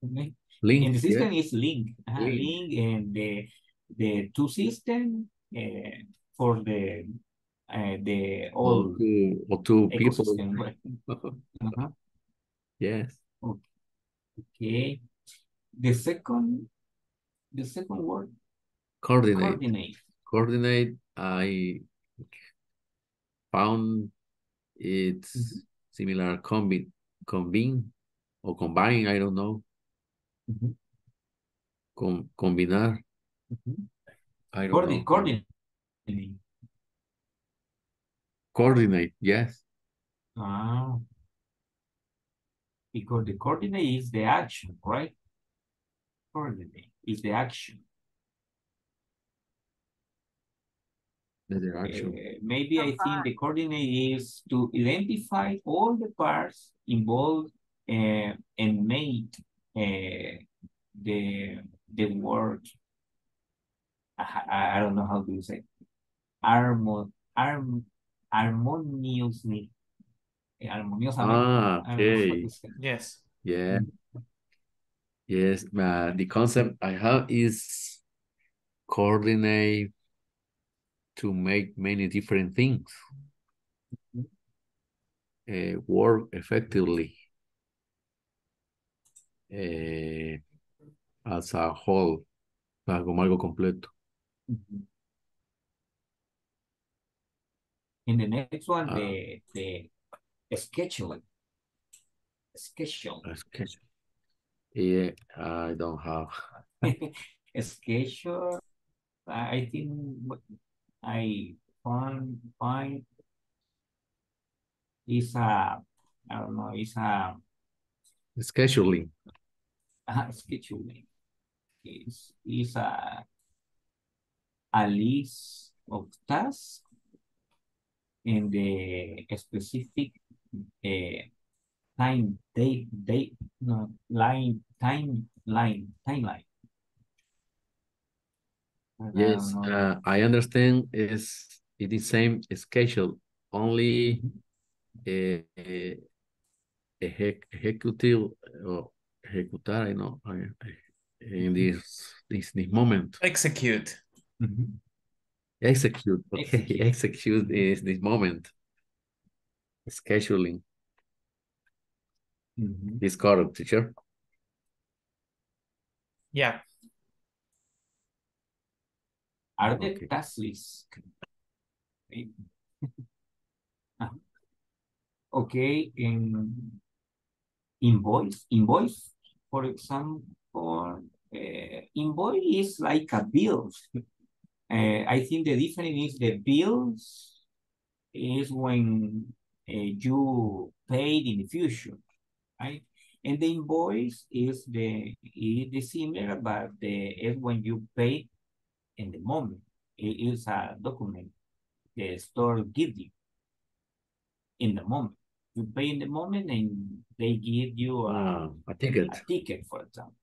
Link. And the system, yeah. Is link. Link and the two system for the all or two people. Uh-huh. Yes. Okay. The second word. Coordinate. I found it's mm-hmm. similar. Combine. Or combine, I don't know. Mm-hmm. Combinar. Mm-hmm. I don't know. Coordinate, yes. Ah. Because the coordinate is the action, right? Coordinate is the action. The action. Maybe I think the coordinate is to identify all the parts involved and made the word, I don't know how to say, harmoniously. Ah, okay. Yes. Yeah. Yes, the concept I have is coordinate to make many different things work effectively. As a whole, como algo completo. In the next one, the scheduling. Schedule. Yeah, I don't have. Schedule. I think I find is a, I don't know, is a scheduling. Scheduling is a list of tasks in the specific timeline. Yes, I understand. It is same schedule, only executive. Ejecutar, I know, in this moment. Execute. Mm-hmm. Execute, okay. Execute is this moment. Scheduling. Mm-hmm. Is correct, teacher? Yeah. Are okay. The tasks? Okay, in invoice. For example, invoice is like a bill. I think the difference is the bills is when you pay in the future, right? And the invoice is the similar, but it's when you pay in the moment. It is a document the store gives you in the moment. You pay in the moment and they give you a ticket, for example.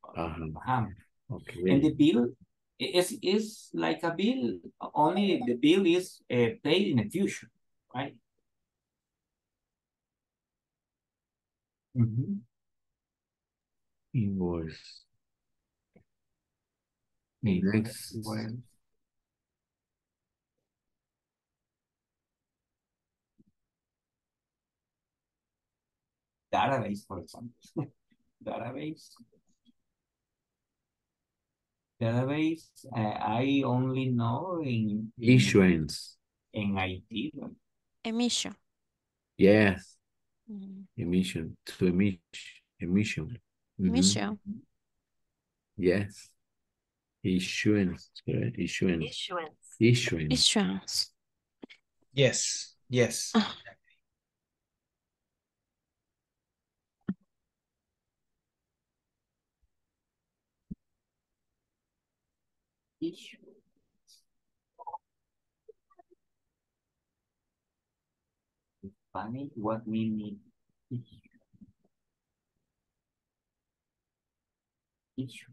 Okay. And the bill is like a bill, only the bill is paid in the future, right? Mm-hmm. Invoice. Next. Database, for example. Database. I only know in issuance. In IT. Emission. Yes. Emission, to emit, emission. Emission. Yes. Issuance, right? Issuance. Issuance. Issuance. Issuance. Yes, yes. Oh. Issue. In Spanish, what meaning issue? Issues.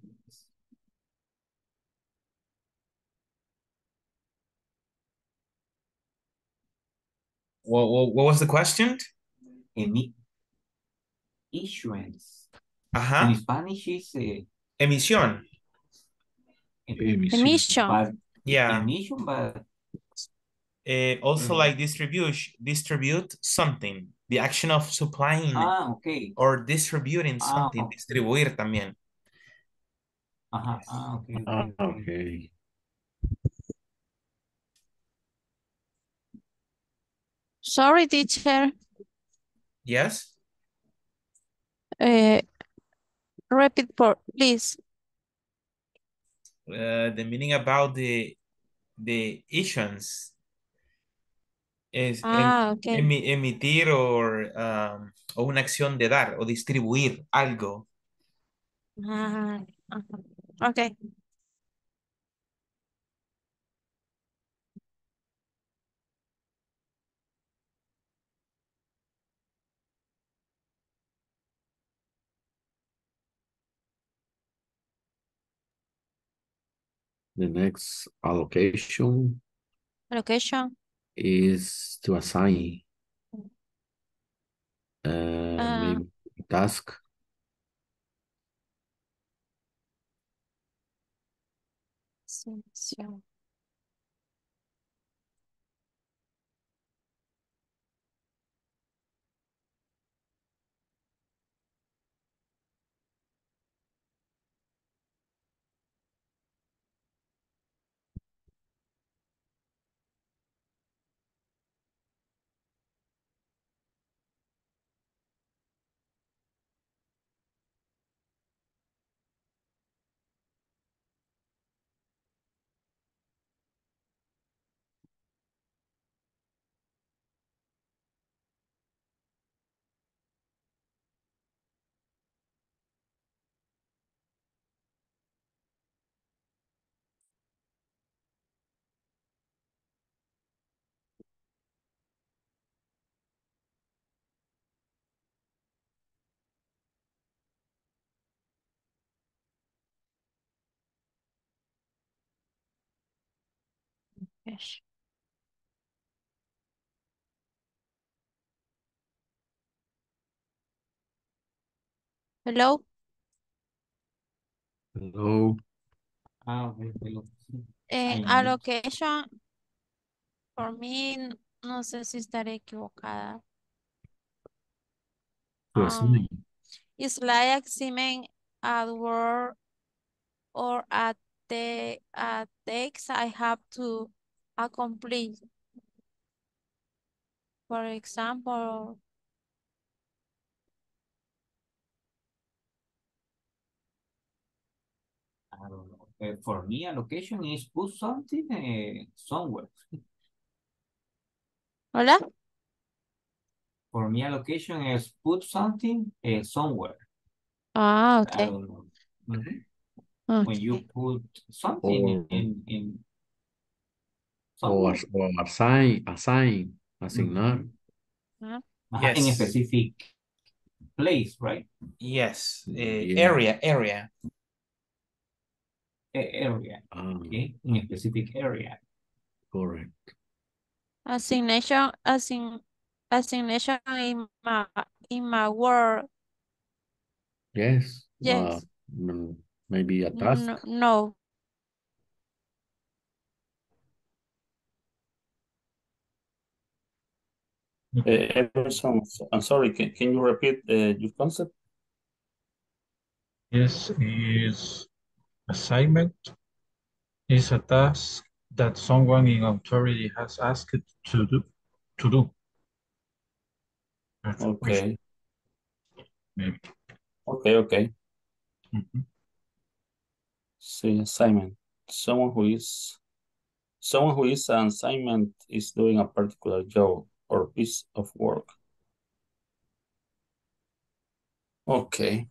What was the question? Issuance. Ajá. In Spanish is emisión. Emission. But, yeah. Emission, but also like distribute something. The action of supplying okay. or distributing something. Okay. Distribuir también. Ajá. Okay. Okay. Sorry, teacher. Yes. Repeat, please. The meaning about the issuance is okay. Emitir or o una acción de dar o distribuir algo. Okay. The next allocation is to assign maybe task. Yes. Hello. Hello. Hello. Allocation, por mí, no sé si estaré equivocada. It's like seeming at work or at the text I have to accomplish. For example, I don't know. For me, allocation is put something somewhere. Hola? For me, allocation is put something somewhere. Okay. I don't know. Okay. When you put something in or assignar. Yes. In a specific place, right? Yes. Area. Okay. In a specific area. Correct. Assignation in my work. Yes. Yes. Maybe a task. No. Emerson, I'm sorry, can you repeat your concept? Yes, is assignment is a task that someone in authority has asked to do. That's the question. Maybe. Okay. Mm-hmm. See, assignment. Someone who is an assignment is doing a particular job or piece of work. Okay.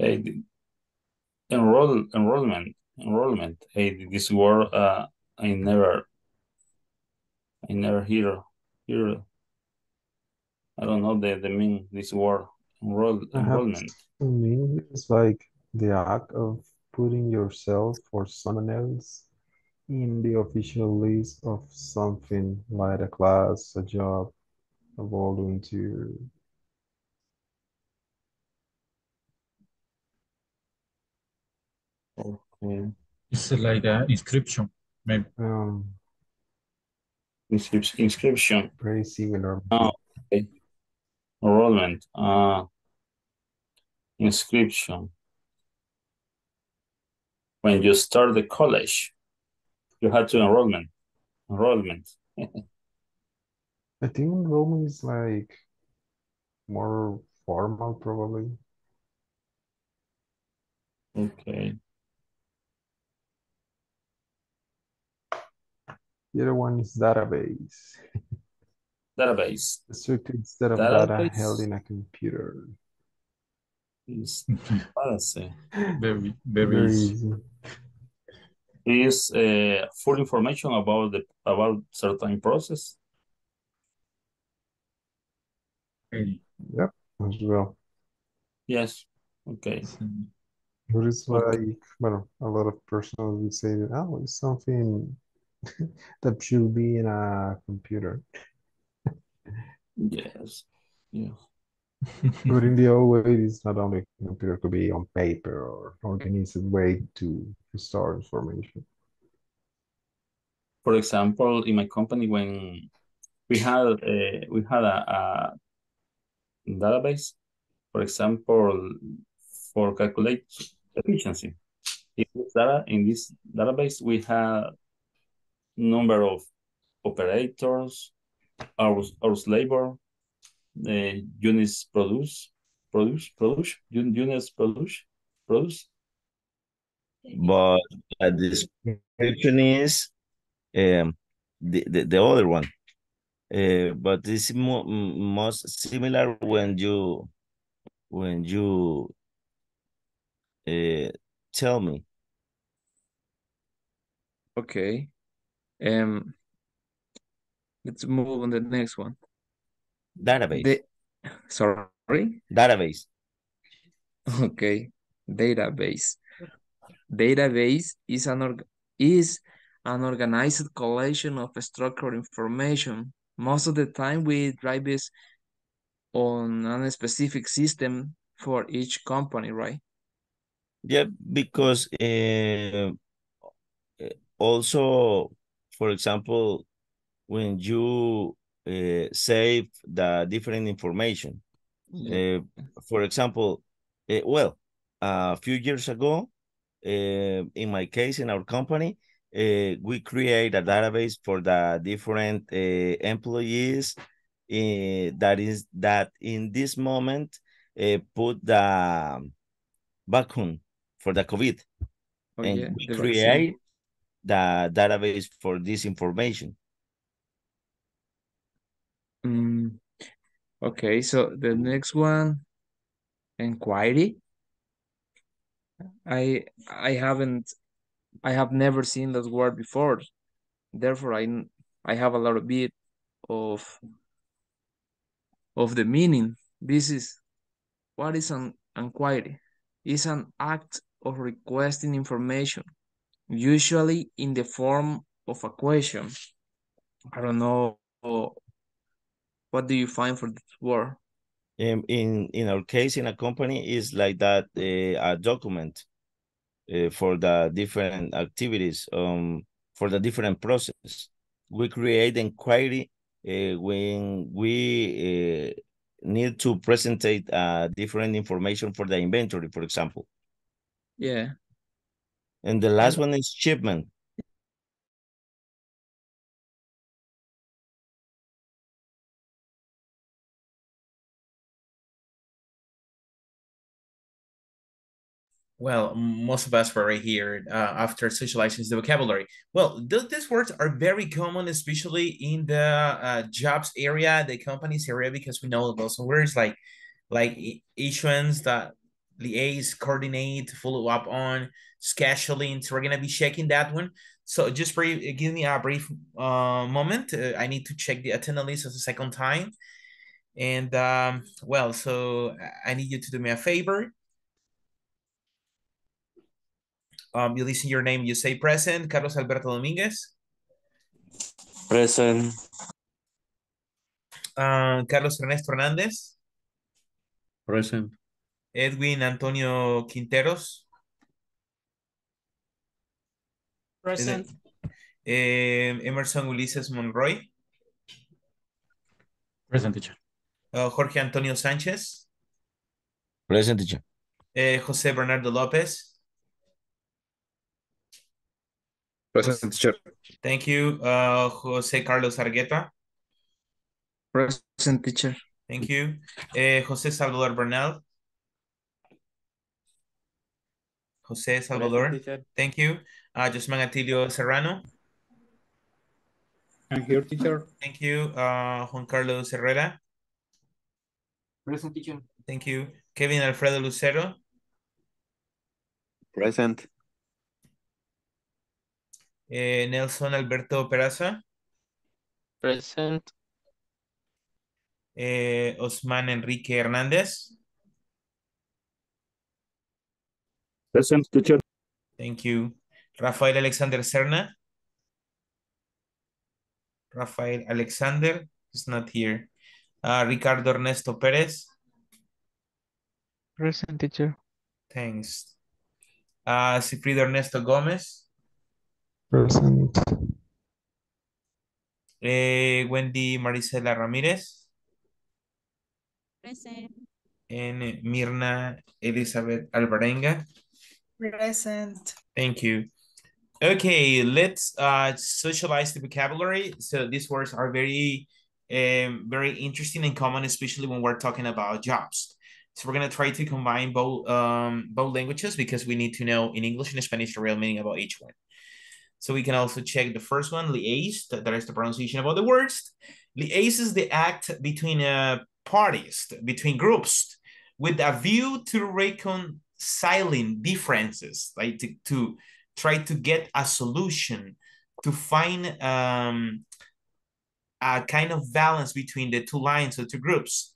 Enrollment. Hey, this word I never hear. I don't know the meaning this word. Enrollment. I mean, it's like the act of putting yourself or someone else in the official list of something, like a class, a job, a volunteer. Okay. It's like an inscription, maybe. Inscription. Very similar. Oh, okay. Enrollment. Inscription. When you start the college, you had to enrollment. I think enrollment is like more formal, probably. Okay. The other one is database. Database. The structured set of data held in a computer. Very easy. Is full information about certain process. Yep, as well. Yes. Okay. But it's like, well, a lot of persons would say that, oh, it's something that should be in a computer. Yes. Yeah. But in the old way, it's not only a computer, it could be on paper or organized way to store information. For example, in my company, when we had a database, for example, for calculate efficiency. In this database, we have number of operators, hours labor, the units produced. But the description is the other one. But this is most similar when you tell me. Okay. Let's move on the next one. Database. Sorry? Database. Okay. Database. Database is an organized collection of structured information. Most of the time we drive this on a specific system for each company, right? Yeah, because also, for example, when you save the different information, yeah. For example, a few years ago, in my case, in our company, we create a database for the different employees that in this moment put the vaccine for the COVID. Oh, and yeah, we create the database for this information. Okay, so the next one, inquiry. I have never seen that word before. Therefore, I have a little bit of the meaning. This is what is an inquiry? It's an act of requesting information, usually in the form of a question. I don't know. What do you find for this word? In our case, in a company, is like that a document for the different activities, for the different process. We create inquiry when we need to presentate different information for the inventory, for example. Yeah. And the last one is shipment. Well, most of us were here after socializing the vocabulary. Well, these words are very common, especially in the jobs area, the companies area, because we know those words like issuance, that liaise, coordinate, follow up on, scheduling. So we're gonna be checking that one. So just give me a brief moment. I need to check the attendance list a second time. And well, so I need you to do me a favor. You listen your name, you say present. Carlos Alberto Dominguez. Present. Carlos Ernesto Hernández. Present. Edwin Antonio Quinteros. Present. Emerson Ulises Monroy. Present, teacher. Jorge Antonio Sanchez. Present, teacher. Jose Bernardo López. Present, teacher. Thank you. Jose Carlos Argueta. Present, teacher. Thank you. Jose Salvador Bernal. Jose Salvador. Present, thank you. Josman Atilio Serrano. I'm here, teacher. Thank you. Juan Carlos Herrera. Present, teacher. Thank you. Kevin Alfredo Lucero. Present. Nelson Alberto Peraza. Present. Osman Enrique Hernandez. Present, teacher. Thank you. Rafael Alexander Cerna. Rafael Alexander is not here. Ricardo Ernesto Perez. Present, teacher. Thanks. Sifredo Ernesto Gómez. Present. Wendy Maricela Ramirez. Present. And Mirna Elizabeth Alvarenga. Present. Thank you. Okay, let's socialize the vocabulary. So these words are very, very interesting and common, especially when we're talking about jobs. So we're gonna try to combine both languages because we need to know in English and Spanish the real meaning about each one. So we can also check the first one, liaise, that is the pronunciation about the words. Liaise is the act between parties, between groups, with a view to reconciling differences, like to try to get a solution, to find a kind of balance between the two lines or two groups.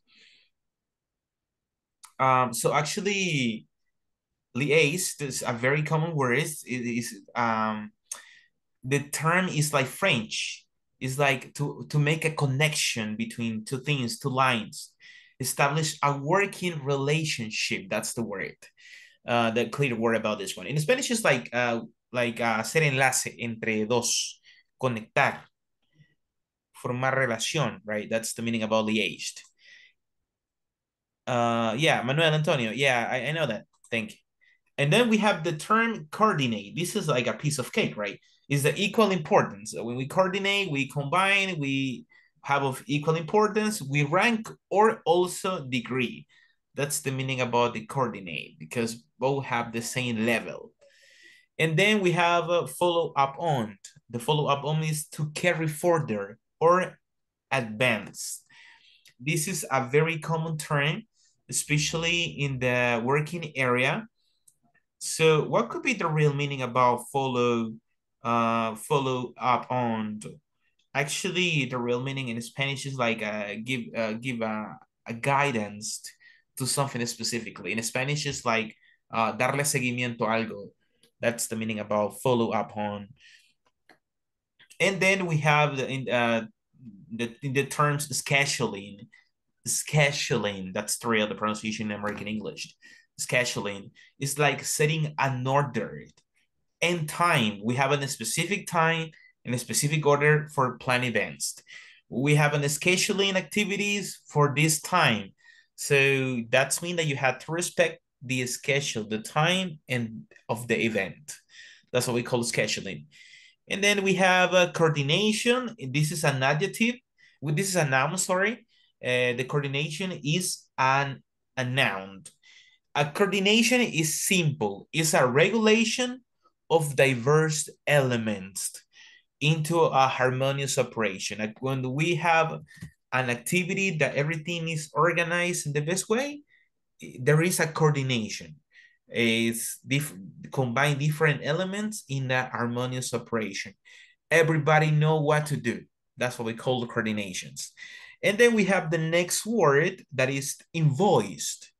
So actually, liaise is a very common word. The term is like French. It's like to make a connection between two things, two lines. Establish a working relationship. That's the word. The clear word about this one. In Spanish, it's like hacer enlace, entre dos, conectar, formar relación, right? That's the meaning about liaised. Yeah, Manuel Antonio. Yeah, I know that. Thank you. And then we have the term coordinate. This is like a piece of cake, right? Is the equal importance. So when we coordinate, we combine, we have of equal importance, we rank or also degree. That's the meaning about the coordinate, because both have the same level. And then we have a follow up on. The follow up on is to carry further or advance. This is a very common term, especially in the working area. So what could be the real meaning about follow up on? Actually, the real meaning in Spanish is like give a guidance to something specifically. In Spanish, it's like darle seguimiento a algo. That's the meaning about follow up on. And then we have the terms scheduling. Scheduling, that's the real pronunciation in American English. Scheduling is like setting an order and time. We have a specific time and a specific order for plan events. We have a scheduling activities for this time. So that's mean that you have to respect the schedule, the time and of the event. That's what we call scheduling. And then we have a coordination. This is an adjective. This is a noun, sorry. The coordination is a noun. A coordination is simple. It's a regulation of diverse elements into a harmonious operation. Like when we have an activity that everything is organized in the best way, there is a coordination. It's combine different elements in a harmonious operation. Everybody know what to do. That's what we call the coordinations. And then we have the next word that is invoiced.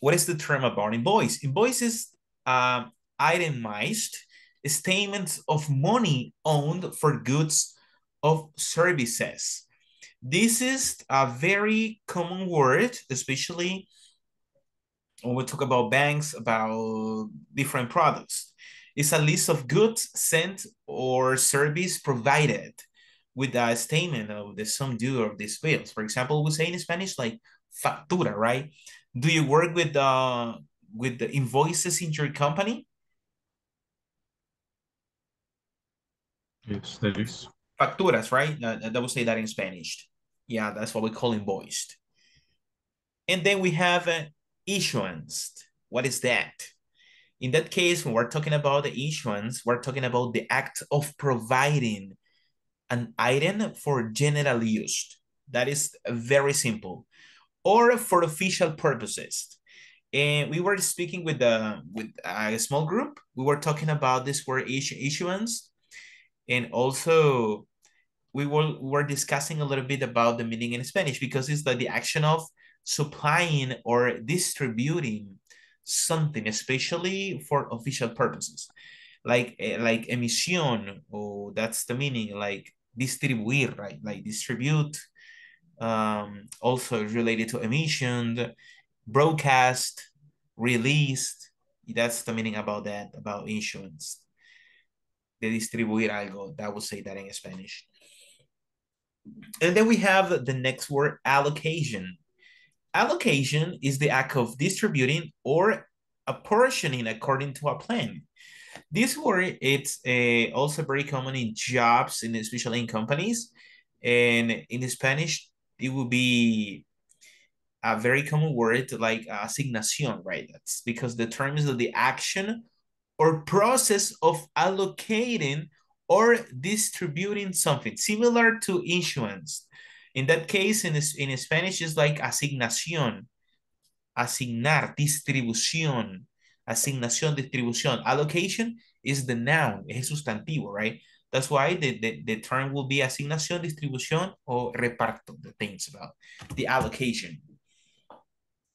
What is the term about invoice? Invoice is itemized statements of money owned for goods of services. This is a very common word, especially when we talk about banks, about different products. It's a list of goods sent or service provided with a statement of the sum due of these bills. For example, we say in Spanish like factura, right? Do you work with the invoices in your company? Yes, there is. Facturas, right? That would say that in Spanish. Yeah, that's what we call invoiced. And then we have issuance. What is that? In that case, when we're talking about the issuance, we're talking about the act of providing an item for general use. That is very simple. Or for official purposes. And we were speaking with a small group. We were talking about this word issuance. And also, we were discussing a little bit about the meaning in Spanish, because it's the action of supplying or distributing something, especially for official purposes. Like emisión, or that's the meaning, like distribuir, right? Like distribute, also related to emission, broadcast, released. That's the meaning about that, about issuance. De distribuir algo, that would say that in Spanish. And then we have the next word, allocation. Allocation is the act of distributing or apportioning according to a plan. This word, it's also very common in jobs, in especially in companies. And in Spanish, it would be a very common word like asignación, right? That's because the term is the action or process of allocating or distributing something, similar to issuance. In that case, in Spanish, it's like asignación, asignar, distribución, asignación, distribución. Allocation is the noun, es sustantivo, right? That's why the term will be asignación, distribución, or reparto, the things about the allocation.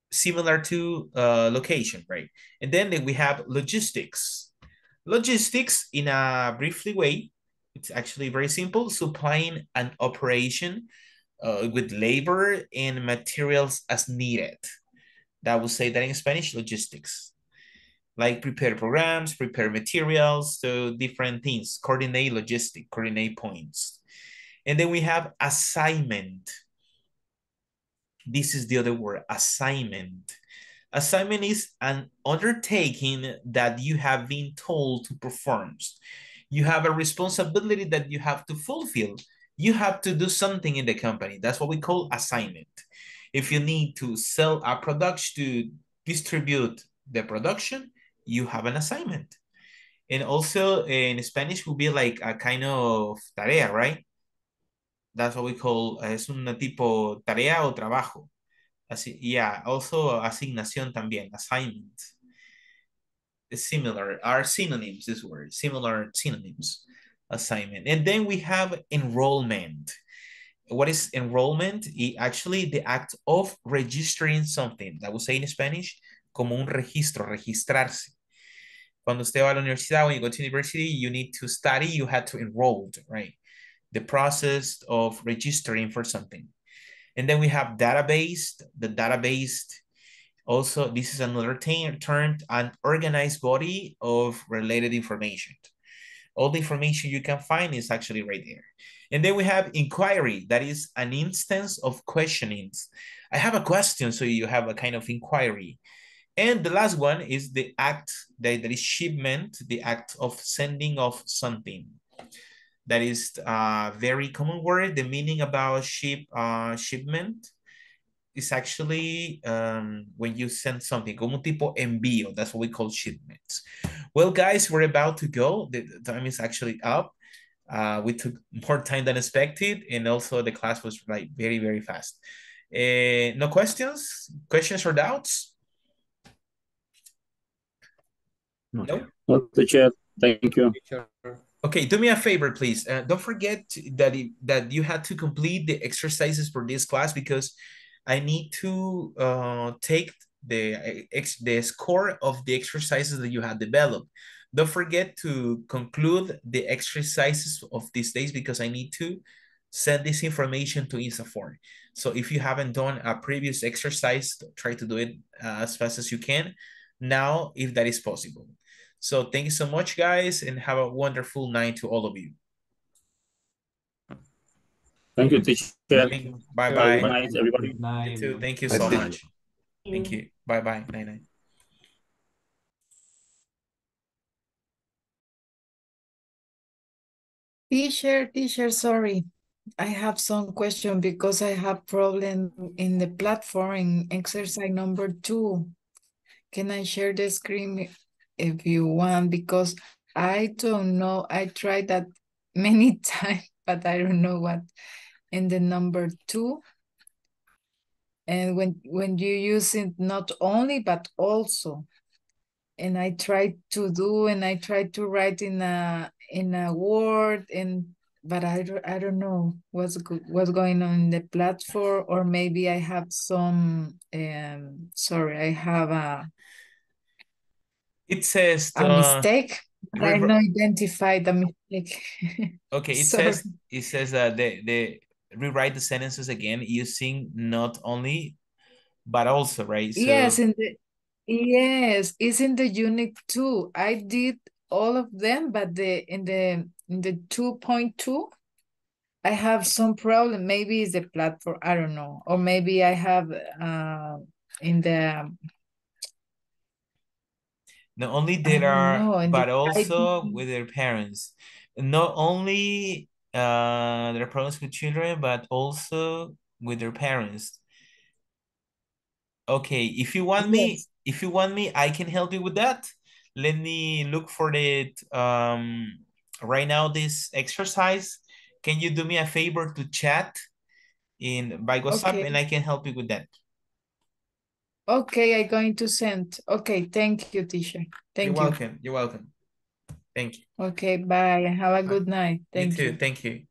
Similar to location, right? And then we have logistics. Logistics, in a briefly way, it's actually very simple, supplying an operation with labor and materials as needed. That would say that in Spanish, logistics. Like prepare programs, prepare materials, so different things, coordinate logistic, coordinate points. And then we have assignment. This is the other word, assignment. Assignment is an undertaking that you have been told to perform. You have a responsibility that you have to fulfill. You have to do something in the company. That's what we call assignment. If you need to sell a product, to distribute the production, you have an assignment. And also in Spanish would be like a kind of tarea, right? That's what we call, es un tipo tarea o trabajo. Así, yeah, also asignación también, assignment. It's similar, are synonyms, this word, similar synonyms, assignment. And then we have enrollment. What is enrollment? It actually the act of registering something. That would say in Spanish, como un registro, registrarse. Cuando usted va a la universidad, when you go to university, you need to study, you had to enroll, right? The process of registering for something. And then we have database, the database. Also, this is another term, an organized body of related information. All the information you can find is actually right there. And then we have inquiry, that is an instance of questionings. I have a question, so you have a kind of inquiry. And the last one is the act, that is shipment, the act of sending of something. That is a very common word. The meaning about shipment is actually when you send something, como tipo envío, that's what we call shipments. Well, guys, we're about to go. The time is actually up. We took more time than expected, and also the class was like very, very fast. No questions? Questions or doubts? No? No, teacher. Thank you. Okay, do me a favor, please. Don't forget that that you had to complete the exercises for this class, because I need to take the score of the exercises that you had developed. Don't forget to conclude the exercises of these days, because I need to send this information to INSAFORP. So if you haven't done a previous exercise, try to do it as fast as you can now, if that is possible. So thank you so much, guys, and have a wonderful night to all of you. Thank you, teacher. Bye-bye. Good night, everybody. Good night. You too. Thank you so much. Thank you. Bye-bye. Night-night. Teacher, sorry. I have some question because I have problem in the platform in exercise number 2. Can I share the screen if you want? Because I don't know. I tried that many times, but I don't know what in the number 2. And when you use it not only, but also. And I tried to do, and I tried to write in a word, and but I don't know what's going on in the platform, or maybe I have some sorry, I have a it says mistake. I don't identify the mistake. Okay, it says the rewrite the sentences again using not only but also, right? So, yes, it's in the unit 2. I did all of them, but in the 2.2 I have some problem. Maybe it's the platform, I don't know, or maybe I have in the not only there are know, but the, also with their parents, not only there are problems with children but also with their parents. Okay, if you want me, I can help you with that. Let me look for it right now, this exercise. Can you do me a favor to chat by WhatsApp, okay, and I can help you with that? Okay, I'm going to send. Okay, thank you, teacher. You're welcome. Thank you. Okay, bye. Have a good night. Thank you. Thank you.